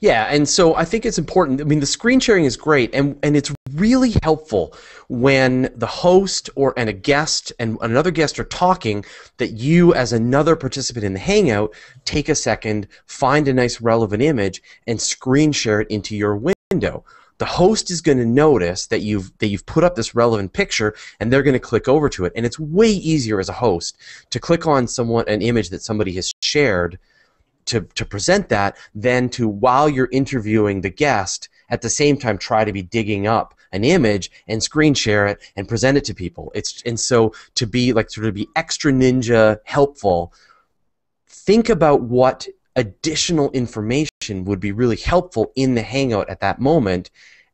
Yeah, and so I think it's important. I mean, the screen sharing is great, and, and it's really helpful when the host or and a guest and another guest are talking, that you as another participant in the Hangout take a second, find a nice relevant image, and screen share it into your window. The host is going to notice that you've that you've put up this relevant picture, and they're going to click over to it. And it's way easier as a host to click on someone an image that somebody has shared to, to present that than to, while you're interviewing the guest, at the same time try to be digging up an image and screen share it and present it to people. It's and so to be like sort of be extra ninja helpful, think about what additional information would be really helpful in the Hangout at that moment,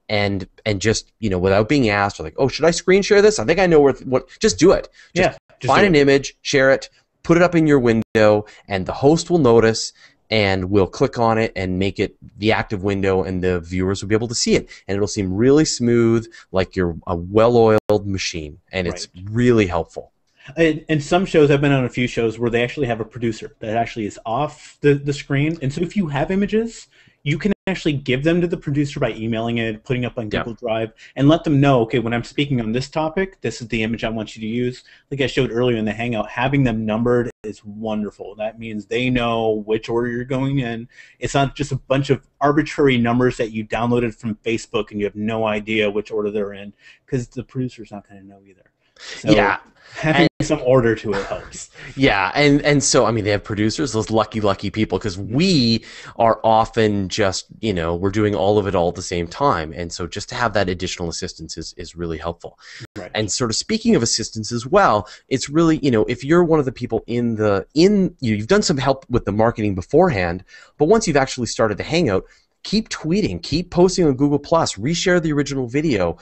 and and just, you know, without being asked, or like, oh, should I screen share this? I think I know where. What? Just do it. Just yeah, just find an image, share it, put it up in your window, and the host will notice and will click on it and make it the active window, and the viewers will be able to see it, and it'll seem really smooth, like you're a well-oiled machine, and right. It's really helpful. And, and some shows, I've been on a few shows where they actually have a producer that actually is off the, the screen. And so if you have images, you can actually give them to the producer by emailing it, putting up on Google yeah. Drive, and let them know, okay, when I'm speaking on this topic, this is the image I want you to use. Like I showed earlier in the Hangout, having them numbered is wonderful. That means they know which order you're going in. It's not just a bunch of arbitrary numbers that you downloaded from Facebook and you have no idea which order they're in, because the producer's not going to know either. So yeah. Having and, some order to it helps. Yeah, and, and so, I mean, they have producers, those lucky, lucky people, because we are often just, you know, we're doing all of it all at the same time. And so just to have that additional assistance is, is really helpful. Right. And sort of speaking of assistance as well, it's really, you know, if you're one of the people in the, in you know, you've done some help with the marketing beforehand, but once you've actually started the Hangout, keep tweeting, keep posting on Google Plus, reshare the original video.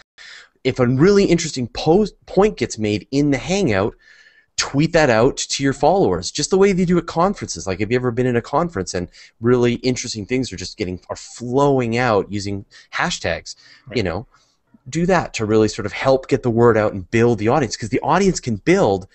If a really interesting post point gets made in the Hangout, tweet that out to your followers, just the way they do at conferences. Like, have you ever been in a conference and really interesting things are just getting are flowing out using hashtags? Right. You know, do that to really sort of help get the word out and build the audience, because the audience can build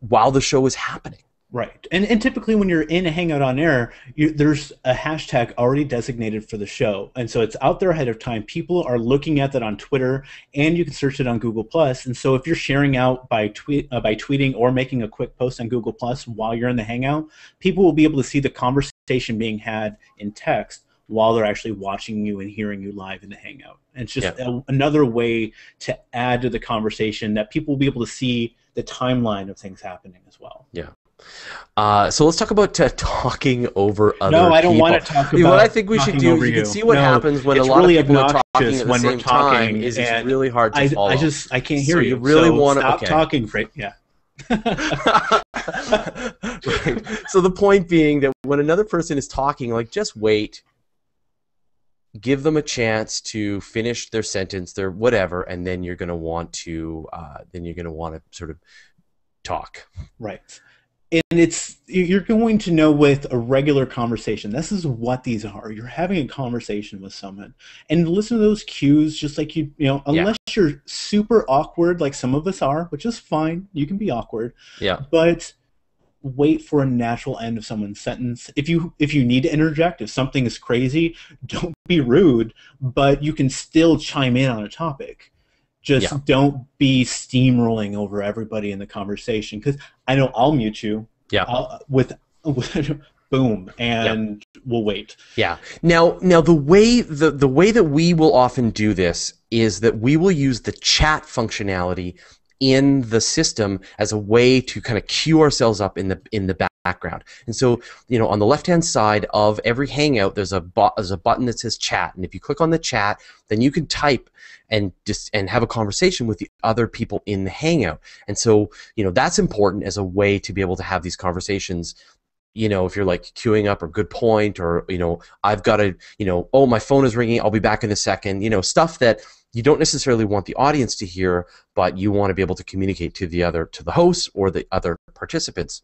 while the show is happening. Right, and, and typically when you're in a Hangout on air, you, there's a hashtag already designated for the show, and so it's out there ahead of time. People are looking at that on Twitter, and you can search it on Google Plus. And so if you're sharing out by tweet uh, by tweeting or making a quick post on Google Plus while you're in the Hangout, people will be able to see the conversation being had in text while they're actually watching you and hearing you live in the Hangout. And it's just yeah. a, another way to add to the conversation that people will be able to see the timeline of things happening as well. Yeah. Uh, so let's talk about uh, talking over other people. No, I don't people. want to talk about. What I think we should do, you, you can see what no, happens when a lot really of people are talking at the same time. Is it's really hard to I, follow. I just I can't hear so you. You really so want to stop okay. talking, for, yeah. Right. So the point being that when another person is talking, like, just wait. Give them a chance to finish their sentence, their whatever, and then you're going to want to uh, then you're going to want to sort of talk. Right. And it's you're going to know with a regular conversation, this is what these are. You're having a conversation with someone, and listen to those cues, just like you, you know, unless yeah. you're super awkward, like some of us are, which is fine. You can be awkward. Yeah. But wait for a natural end of someone's sentence. If you if you need to interject, if something is crazy, don't be rude, but you can still chime in on a topic. Just yeah. don't be steamrolling over everybody in the conversation, because I know I'll mute you. Yeah. I'll, with, with boom, and yeah. we'll wait. Yeah. Now, now the way the the way that we will often do this is that we will use the chat functionality in the system as a way to kind of queue ourselves up in the in the background. And so, you know, on the left-hand side of every Hangout, there's a bu there's a button that says chat, and if you click on the chat, then you can type and just and have a conversation with the other people in the Hangout. And so, you know, that's important as a way to be able to have these conversations. You know, if you're like queuing up, or good point, or, you know, I've got to, you know, oh, my phone is ringing, I'll be back in a second. You know, stuff that you don't necessarily want the audience to hear, but you want to be able to communicate to the other, to the hosts or the other participants.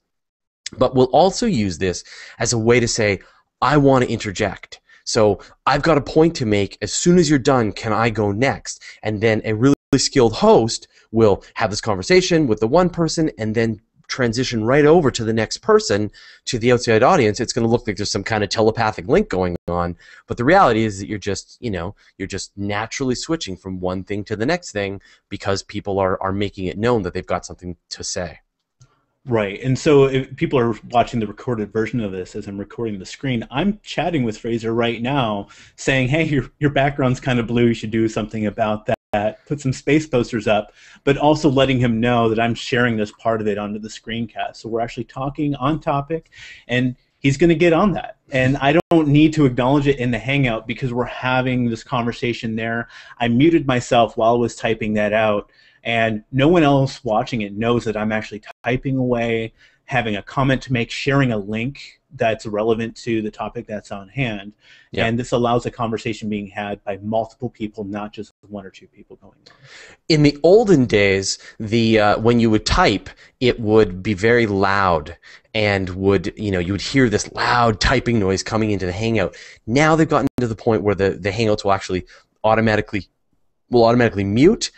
But we'll also use this as a way to say, I want to interject. So I've got a point to make. As soon as you're done, can I go next? And then a really skilled host will have this conversation with the one person and then transition right over to the next person, to the outside audience. It's going to look like there's some kind of telepathic link going on, but the reality is that you're just, you know, you're just naturally switching from one thing to the next thing because people are, are making it known that they've got something to say. Right, and so if people are watching the recorded version of this as I'm recording the screen, I'm chatting with Fraser right now saying, hey, your, your background's kind of blue, you should do something about that. Put some space posters up, but also letting him know that I'm sharing this part of it onto the screencast. So we're actually talking on topic, and he's going to get on that. And I don't need to acknowledge it in the Hangout because we're having this conversation there. I muted myself while I was typing that out, and no one else watching it knows that I'm actually typing away, having a comment to make, sharing a link that's relevant to the topic that's on hand. Yeah. And this allows a conversation being had by multiple people, not just one or two people going on. In the olden days, the uh, when you would type, it would be very loud and would, you know, you would hear this loud typing noise coming into the Hangout. Now they've gotten to the point where the, the Hangouts will actually automatically will automatically mute.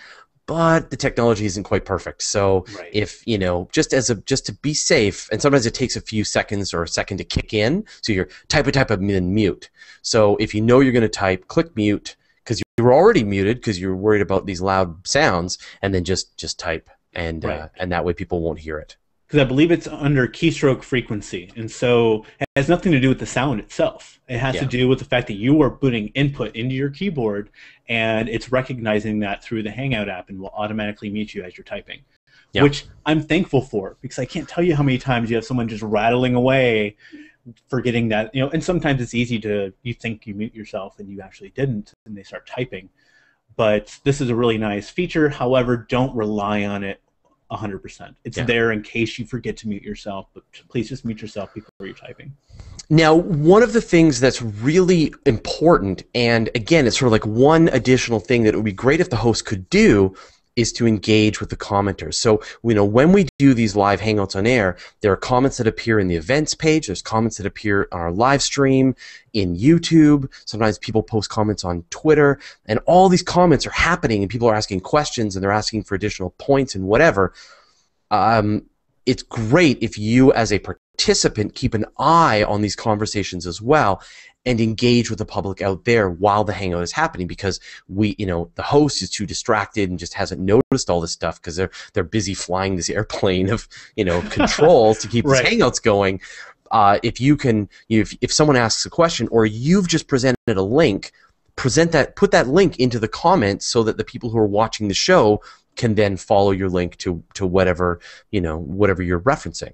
But the technology isn't quite perfect, so right. if you know, just as a just to be safe, and sometimes it takes a few seconds or a second to kick in. So you're type a type and then mute. So if you know you're going to type, click mute because you were already muted because you're worried about these loud sounds, and then just just type, and right. uh, and that way people won't hear it. Because I believe it's under keystroke frequency, and so it has nothing to do with the sound itself. It has yeah. to do with the fact that you are putting input into your keyboard, and it's recognizing that through the Hangout app and will automatically mute you as you're typing, yeah. which I'm thankful for because I can't tell you how many times you have someone just rattling away, forgetting that, you know, and sometimes it's easy to, you think you mute yourself and you actually didn't, and they start typing. But this is a really nice feature. However, don't rely on it one hundred percent. It's yeah. there in case you forget to mute yourself, but please just mute yourself before you're typing. Now, one of the things that's really important, and again, it's sort of like one additional thing that it would be great if the host could do, is to engage with the commenters. So, you know, when we do these live Hangouts on air, there are comments that appear in the events page, there's comments that appear on our live stream, in YouTube, sometimes people post comments on Twitter, and all these comments are happening, and people are asking questions, and they're asking for additional points and whatever. Um, it's great if you, as a participant, keep an eye on these conversations as well, and engage with the public out there while the Hangout is happening, because we, you know, the host is too distracted and just hasn't noticed all this stuff because they're they're busy flying this airplane of, you know, controls to keep right. these Hangouts going. Uh, if you can, you know, if if someone asks a question or you've just presented a link, present that, put that link into the comments so that the people who are watching the show can then follow your link to to whatever, you know, whatever you're referencing.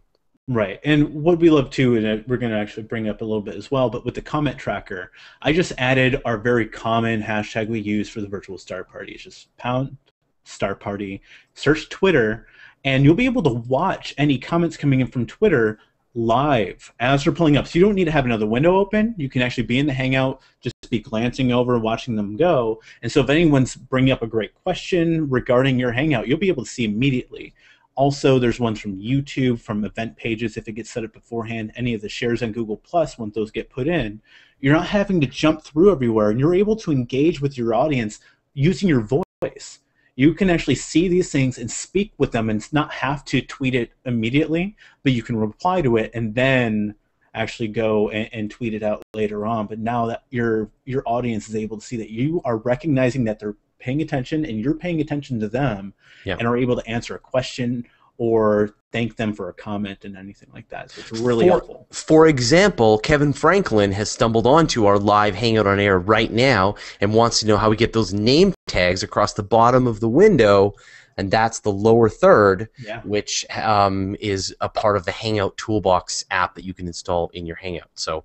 Right, and what we love too, and we're going to actually bring up a little bit as well, but with the comment tracker, I just added our very common hashtag we use for the virtual star party. It's just pound star party, search Twitter, and you'll be able to watch any comments coming in from Twitter live as they're pulling up. So you don't need to have another window open. You can actually be in the Hangout, just be glancing over, watching them go. And so if anyone's bringing up a great question regarding your Hangout, you'll be able to see immediately. Also, there's ones from YouTube, from event pages, if it gets set up beforehand, any of the shares on Google Plus, once those get put in, you're not having to jump through everywhere, and you're able to engage with your audience using your voice. You can actually see these things and speak with them and not have to tweet it immediately, but you can reply to it and then actually go and, and tweet it out later on. But now that your, your audience is able to see that you are recognizing that they're paying attention, and you're paying attention to them, yeah. and are able to answer a question or thank them for a comment and anything like that. So it's really for, helpful. For example, Kevin Franklin has stumbled onto our live Hangout on air right now and wants to know how we get those name tags across the bottom of the window, and that's the lower third, yeah. which um, is a part of the Hangout Toolbox app that you can install in your Hangout. So.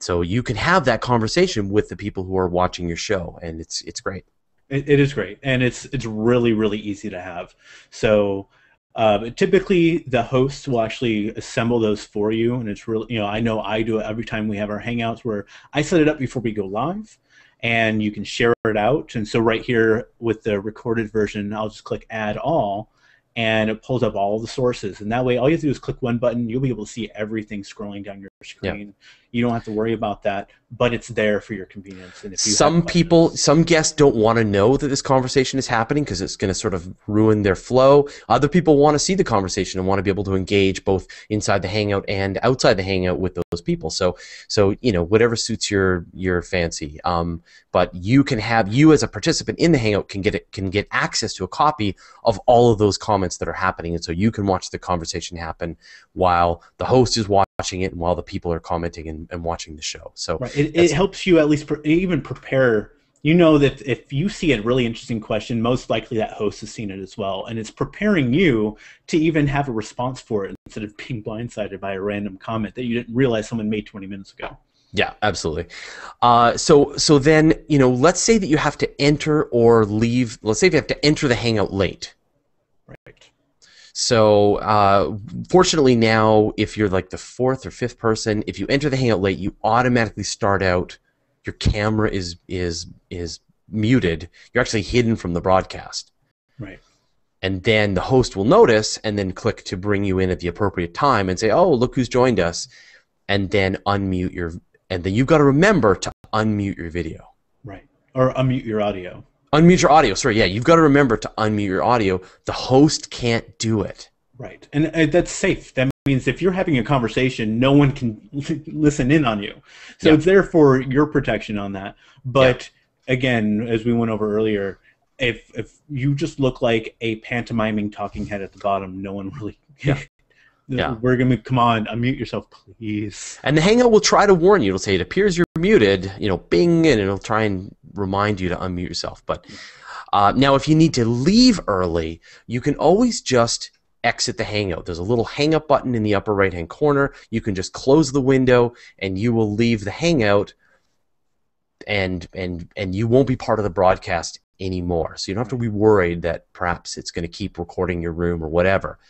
So you can have that conversation with the people who are watching your show, and it's it's great. It, it is great, and it's it's really really easy to have. So uh, typically the hosts will actually assemble those for you, and it's really, you know, I know I do it every time we have our Hangouts where I set it up before we go live, and you can share it out. And so right here with the recorded version, I'll just click Add All, and it pulls up all the sources, and that way all you have to do is click one button, you'll be able to see everything scrolling down your screen. Yeah. You don't have to worry about that. but it's there for your convenience. And if you some people, some guests don't want to know that this conversation is happening because it's going to sort of ruin their flow. Other people want to see the conversation and want to be able to engage both inside the Hangout and outside the Hangout with those people. So, so you know, whatever suits your your fancy. Um, but you can have you as a participant in the Hangout can get it, can get access to a copy of all of those comments that are happening, and so you can watch the conversation happen while the host is watching it and while the people are commenting and, and watching the show. So. Right. It, it helps you at least pre even prepare. You know that if you see a really interesting question, most likely that host has seen it as well, and it's preparing you to even have a response for it instead of being blindsided by a random comment that you didn't realize someone made twenty minutes ago. Yeah, absolutely. Uh, so, so then you know, let's say that you have to enter or leave. Let's say you have to enter the Hangout late. Right. So uh, fortunately now, if you're like the fourth or fifth person, if you enter the Hangout late, you automatically start out. Your camera is is is muted. You're actually hidden from the broadcast. Right. And then the host will notice and then click to bring you in at the appropriate time and say, "Oh, look who's joined us," and then unmute your. And then you've got to remember to unmute your video. Right. Or unmute your audio. Unmute your audio, sorry, yeah, you've got to remember to unmute your audio. The host can't do it. Right, and uh, that's safe. That means if you're having a conversation, no one can listen in on you. So yeah. It's there for your protection on that. But yeah. Again, as we went over earlier, if, if you just look like a pantomiming talking head at the bottom, no one really... Yeah. Yeah. We're going to come on, unmute yourself, please. And the Hangout will try to warn you. It'll say, it appears you're muted, you know, bing, and it'll try and remind you to unmute yourself. But uh, now if you need to leave early, you can always just exit the Hangout. There's a little hang-up button in the upper right-hand corner. You can just close the window, and you will leave the Hangout, and, and, and you won't be part of the broadcast anymore. So you don't have to be worried that perhaps it's going to keep recording your room or whatever.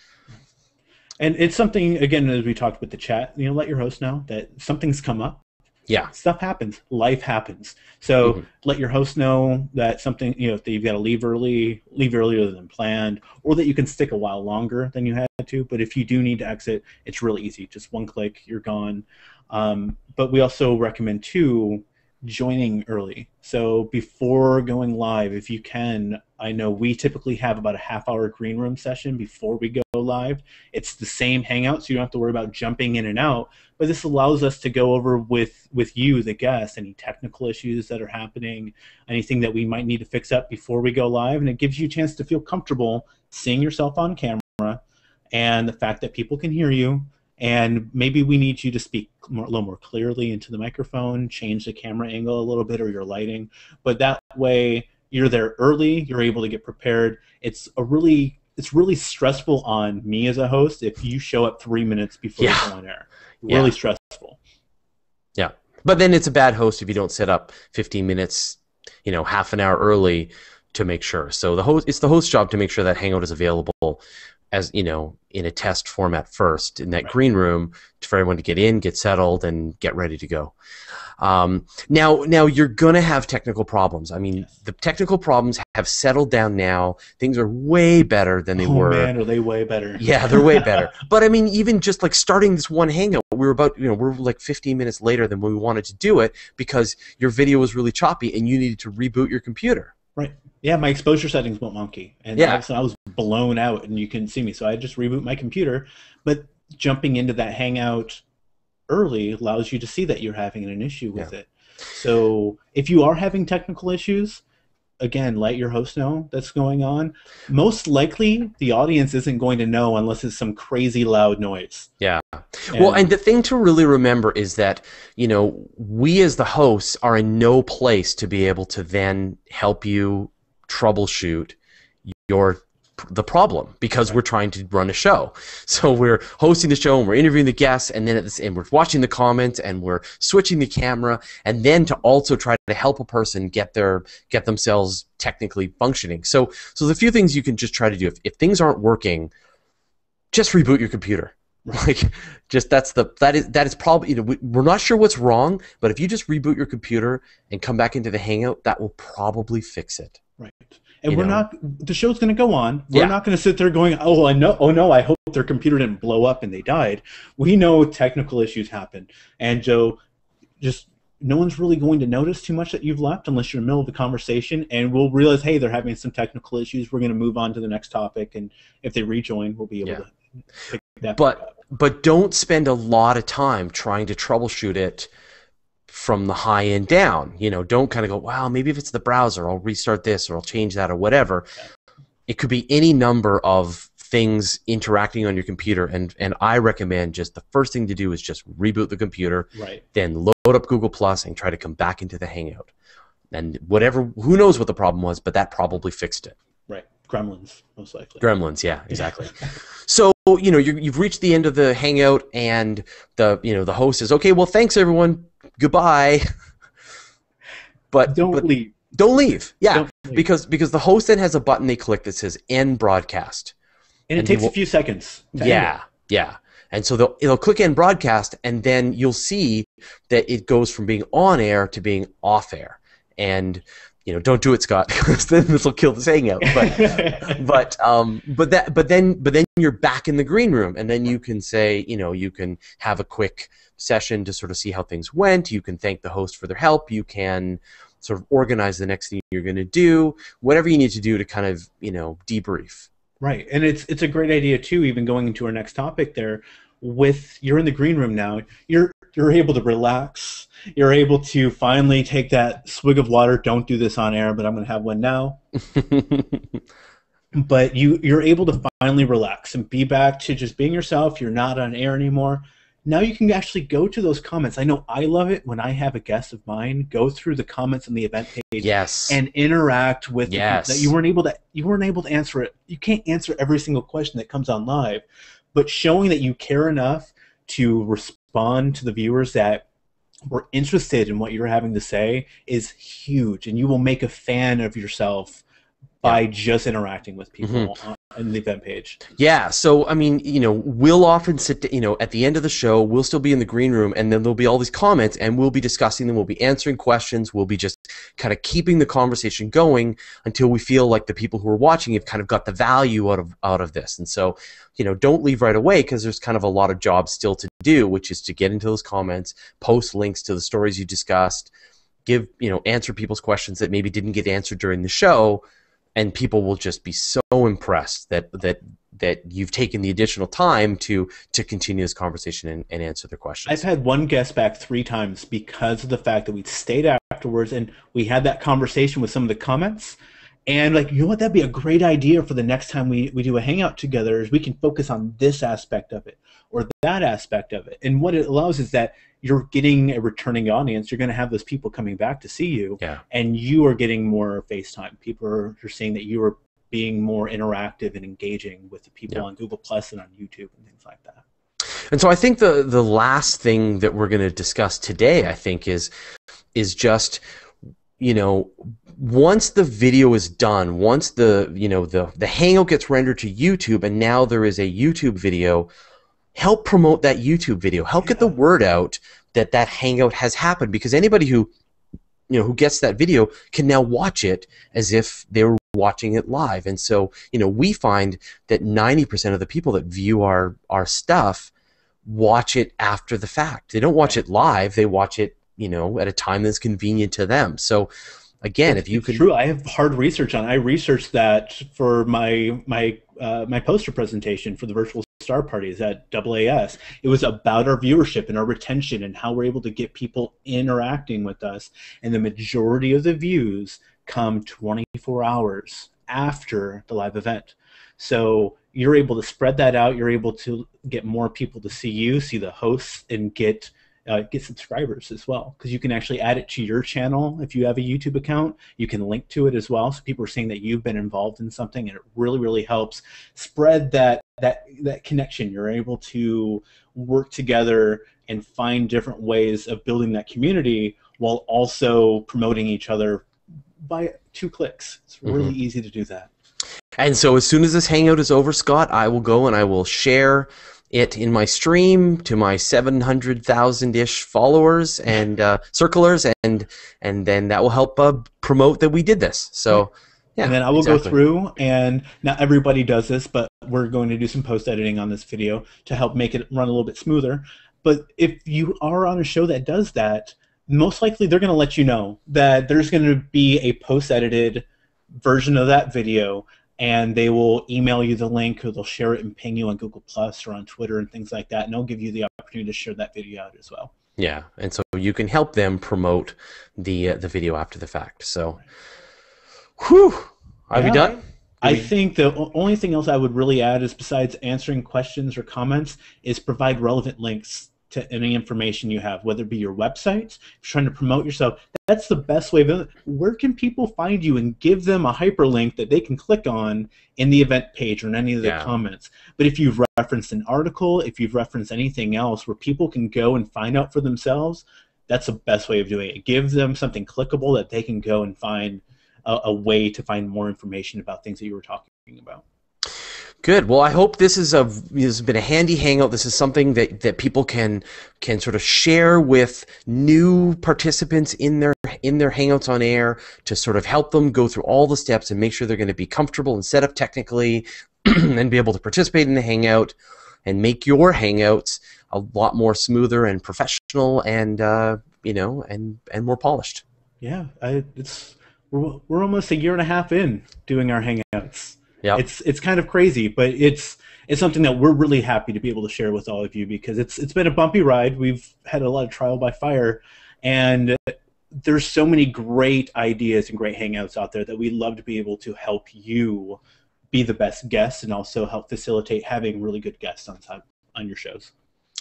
And it's something, again, as we talked with the chat, you know, let your host know that something's come up. Yeah. Stuff happens. Life happens. So mm-hmm. let your host know that something, you know, that you've got to leave early, leave earlier than planned, or that you can stick a while longer than you had to. But if you do need to exit, it's really easy. Just one click, you're gone. Um, but we also recommend, too, joining early. So before going live, if you can, I know we typically have about a half hour green room session before we go live. It's the same Hangout, so you don't have to worry about jumping in and out, but this allows us to go over with, with you, the guest, any technical issues that are happening, anything that we might need to fix up before we go live, and it gives you a chance to feel comfortable seeing yourself on camera and the fact that people can hear you. And maybe we need you to speak more, a little more clearly into the microphone, change the camera angle a little bit or your lighting. But that way, you're there early, you're able to get prepared. It's a really, it's really stressful on me as a host if you show up three minutes before yeah. you go on air. Really yeah. stressful. Yeah. But then it's a bad host if you don't set up fifteen minutes, you know, half an hour early to make sure. So the host, it's the host's job to make sure that Hangout is available as, you know, in a test format first in that right. green room for everyone to get in, get settled, and get ready to go. Um, now, now you're going to have technical problems. I mean, yes. the technical problems have settled down now. Things are way better than they oh, were. Oh, man, are they way better. Yeah, they're way better. But, I mean, even just, like, starting this one Hangout, we were about, you know, we're like fifteen minutes later than when we wanted to do it because your video was really choppy and you needed to reboot your computer. Right. Yeah, my exposure settings went wonky, and yeah. I was blown out, and you couldn't see me, so I just reboot my computer. But jumping into that Hangout early allows you to see that you're having an issue with yeah. it. So if you are having technical issues, again, let your host know that's going on. Most likely, the audience isn't going to know unless it's some crazy loud noise. Yeah. And well, and the thing to really remember is that, you know, we as the hosts are in no place to be able to then help you troubleshoot your the problem because we're trying to run a show. So we're hosting the show and we're interviewing the guests, and then at the end we're watching the comments and we're switching the camera, and then to also try to help a person get their get themselves technically functioning. So so there's a few things you can just try to do. If if things aren't working, just reboot your computer. Like just that's the that is that is probably, you know, we, we're not sure what's wrong, but if you just reboot your computer and come back into the Hangout, that will probably fix it. Right. And you we're know. not, the show's going to go on. We're yeah. not going to sit there going, oh, I know, oh no, I hope their computer didn't blow up and they died. We know technical issues happen. And so just no one's really going to notice too much that you've left unless you're in the middle of a conversation, and we'll realize, hey, they're having some technical issues. We're going to move on to the next topic, and if they rejoin, we'll be able yeah. to pick that but, up. But don't spend a lot of time trying to troubleshoot it from the high end down. You know, don't kind of go, wow, maybe if it's the browser, I'll restart this or I'll change that or whatever. Okay. It could be any number of things interacting on your computer, and and I recommend just the first thing to do is just reboot the computer, right. then load up Google Plus and try to come back into the Hangout. And whatever, who knows what the problem was, but that probably fixed it. Right, gremlins, most likely. Gremlins, yeah, exactly. So you know you, you've reached the end of the Hangout, and the you know the host is okay. Well, thanks everyone. Goodbye. But don't but, leave. Don't leave. Yeah, don't leave. because because the host then has a button they click that says end broadcast. And it and takes will, a few seconds. Yeah, yeah. And so they'll, it'll click in broadcast, and then you'll see that it goes from being on air to being off air. And you know, don't do it, Scott, because then this will kill this Hangout. But but um, but that but then but then you're back in the green room, and then you can say, you know, you can have a quick session to sort of see how things went. You can thank the host for their help. You can sort of organize the next thing you're going to do, whatever you need to do to kind of you know debrief. Right, and it's it's a great idea too. Even going into our next topic, there, with you're in the green room now, you're you're able to relax. You're able to finally take that swig of water. Don't do this on air, but I'm going to have one now. But you you're able to finally relax and be back to just being yourself. You're not on air anymore. Now you can actually go to those comments. I know I love it when I have a guest of mine go through the comments on the event page yes. and interact with yes. the people that you weren't able to you weren't able to answer it. You can't answer every single question that comes on live, but showing that you care enough to respond to the viewers that were interested in what you're having to say is huge, and you will make a fan of yourself by just interacting with people mm-hmm. on, on the event page. Yeah, so I mean, you know, we'll often sit, you know, at the end of the show, we'll still be in the green room, and then there'll be all these comments, and we'll be discussing them, we'll be answering questions, we'll be just kind of keeping the conversation going until we feel like the people who are watching have kind of got the value out of out of this. And so, you know, don't leave right away, because there's kind of a lot of jobs still to do, which is to get into those comments, post links to the stories you discussed, give, you know, answer people's questions that maybe didn't get answered during the show. And people will just be so impressed that that that you've taken the additional time to to continue this conversation and, and answer their questions. I've had one guest back three times because of the fact that we stayed afterwards and we had that conversation with some of the comments. And like, you know what, that'd be a great idea for the next time we, we do a Hangout together, is we can focus on this aspect of it or that aspect of it. And what it allows is that you're getting a returning audience. You're going to have those people coming back to see you, yeah. and you are getting more FaceTime. People are you're seeing that you are being more interactive and engaging with the people yeah. on Google Plus and on YouTube and things like that. And so I think the the last thing that we're going to discuss today, I think, is is just, you know, once the video is done, once the you know the the Hangout gets rendered to YouTube, and now there is a YouTube video. Help promote that YouTube video. Help get the word out that that Hangout has happened, because anybody who you know who gets that video can now watch it as if they were watching it live. And so you know we find that ninety percent of the people that view our our stuff watch it after the fact. They don't watch it live. They watch it you know at a time that's convenient to them. So again, if you could, true, I have hard research on it. I researched that for my my uh, my poster presentation for the virtual star parties at A A S. It was about our viewership and our retention and how we're able to get people interacting with us. And the majority of the views come twenty-four hours after the live event. So you're able to spread that out. You're able to get more people to see you, see the hosts, and get uh, get subscribers as well, because you can actually add it to your channel. If you have a YouTube account, you can link to it as well, so people are seeing that you've been involved in something, and it really, really helps spread that that that connection. You're able to work together and find different ways of building that community while also promoting each other by two clicks. It's really mm-hmm. easy to do that. And so as soon as this Hangout is over, Scott, I will go and I will share it in my stream to my seven hundred thousand-ish followers and uh, circlers, and and then that will help uh, promote that we did this. So, yeah, and then I will exactly. go through, and not everybody does this, but we're going to do some post-editing on this video to help make it run a little bit smoother. But if you are on a show that does that, most likely they're going to let you know that there's going to be a post-edited version of that video, and they will email you the link, or they'll share it and ping you on Google Plus or on Twitter and things like that, and they'll give you the opportunity to share that video out as well. Yeah, and so you can help them promote the uh, the video after the fact. So, whew, are yeah. we done? I think the only thing else I would really add is, besides answering questions or comments, is provide relevant links to any information you have, whether it be your website, if you're trying to promote yourself. That's the best way of it. Where can people find you, and give them a hyperlink that they can click on in the event page or in any of the yeah. comments. But if you've referenced an article, if you've referenced anything else where people can go and find out for themselves, that's the best way of doing it. Give them something clickable that they can go and find a, a way to find more information about things that you were talking about. Good. Well, I hope this is a this has been a handy hangout. This is something that that people can can sort of share with new participants in their in their Hangouts on Air, to sort of help them go through all the steps and make sure they're going to be comfortable and set up technically and be able to participate in the Hangout and make your Hangouts a lot more smoother and professional, and uh, you know, and and more polished. Yeah, I, it's we're we're almost a year and a half in doing our Hangouts. Yeah, it's it's kind of crazy, but it's it's something that we're really happy to be able to share with all of you, because it's it's been a bumpy ride. We've had a lot of trial by fire, and there's so many great ideas and great Hangouts out there that we'd love to be able to help you be the best guest, and also help facilitate having really good guests on time on your shows.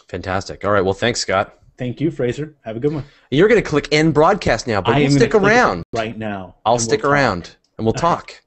Fantastic. All right. Well, thanks, Scott. Thank you, Fraser. Have a good one. You're going to click end broadcast now, but I we'll stick around right now. I'll stick we'll around, and we'll talk.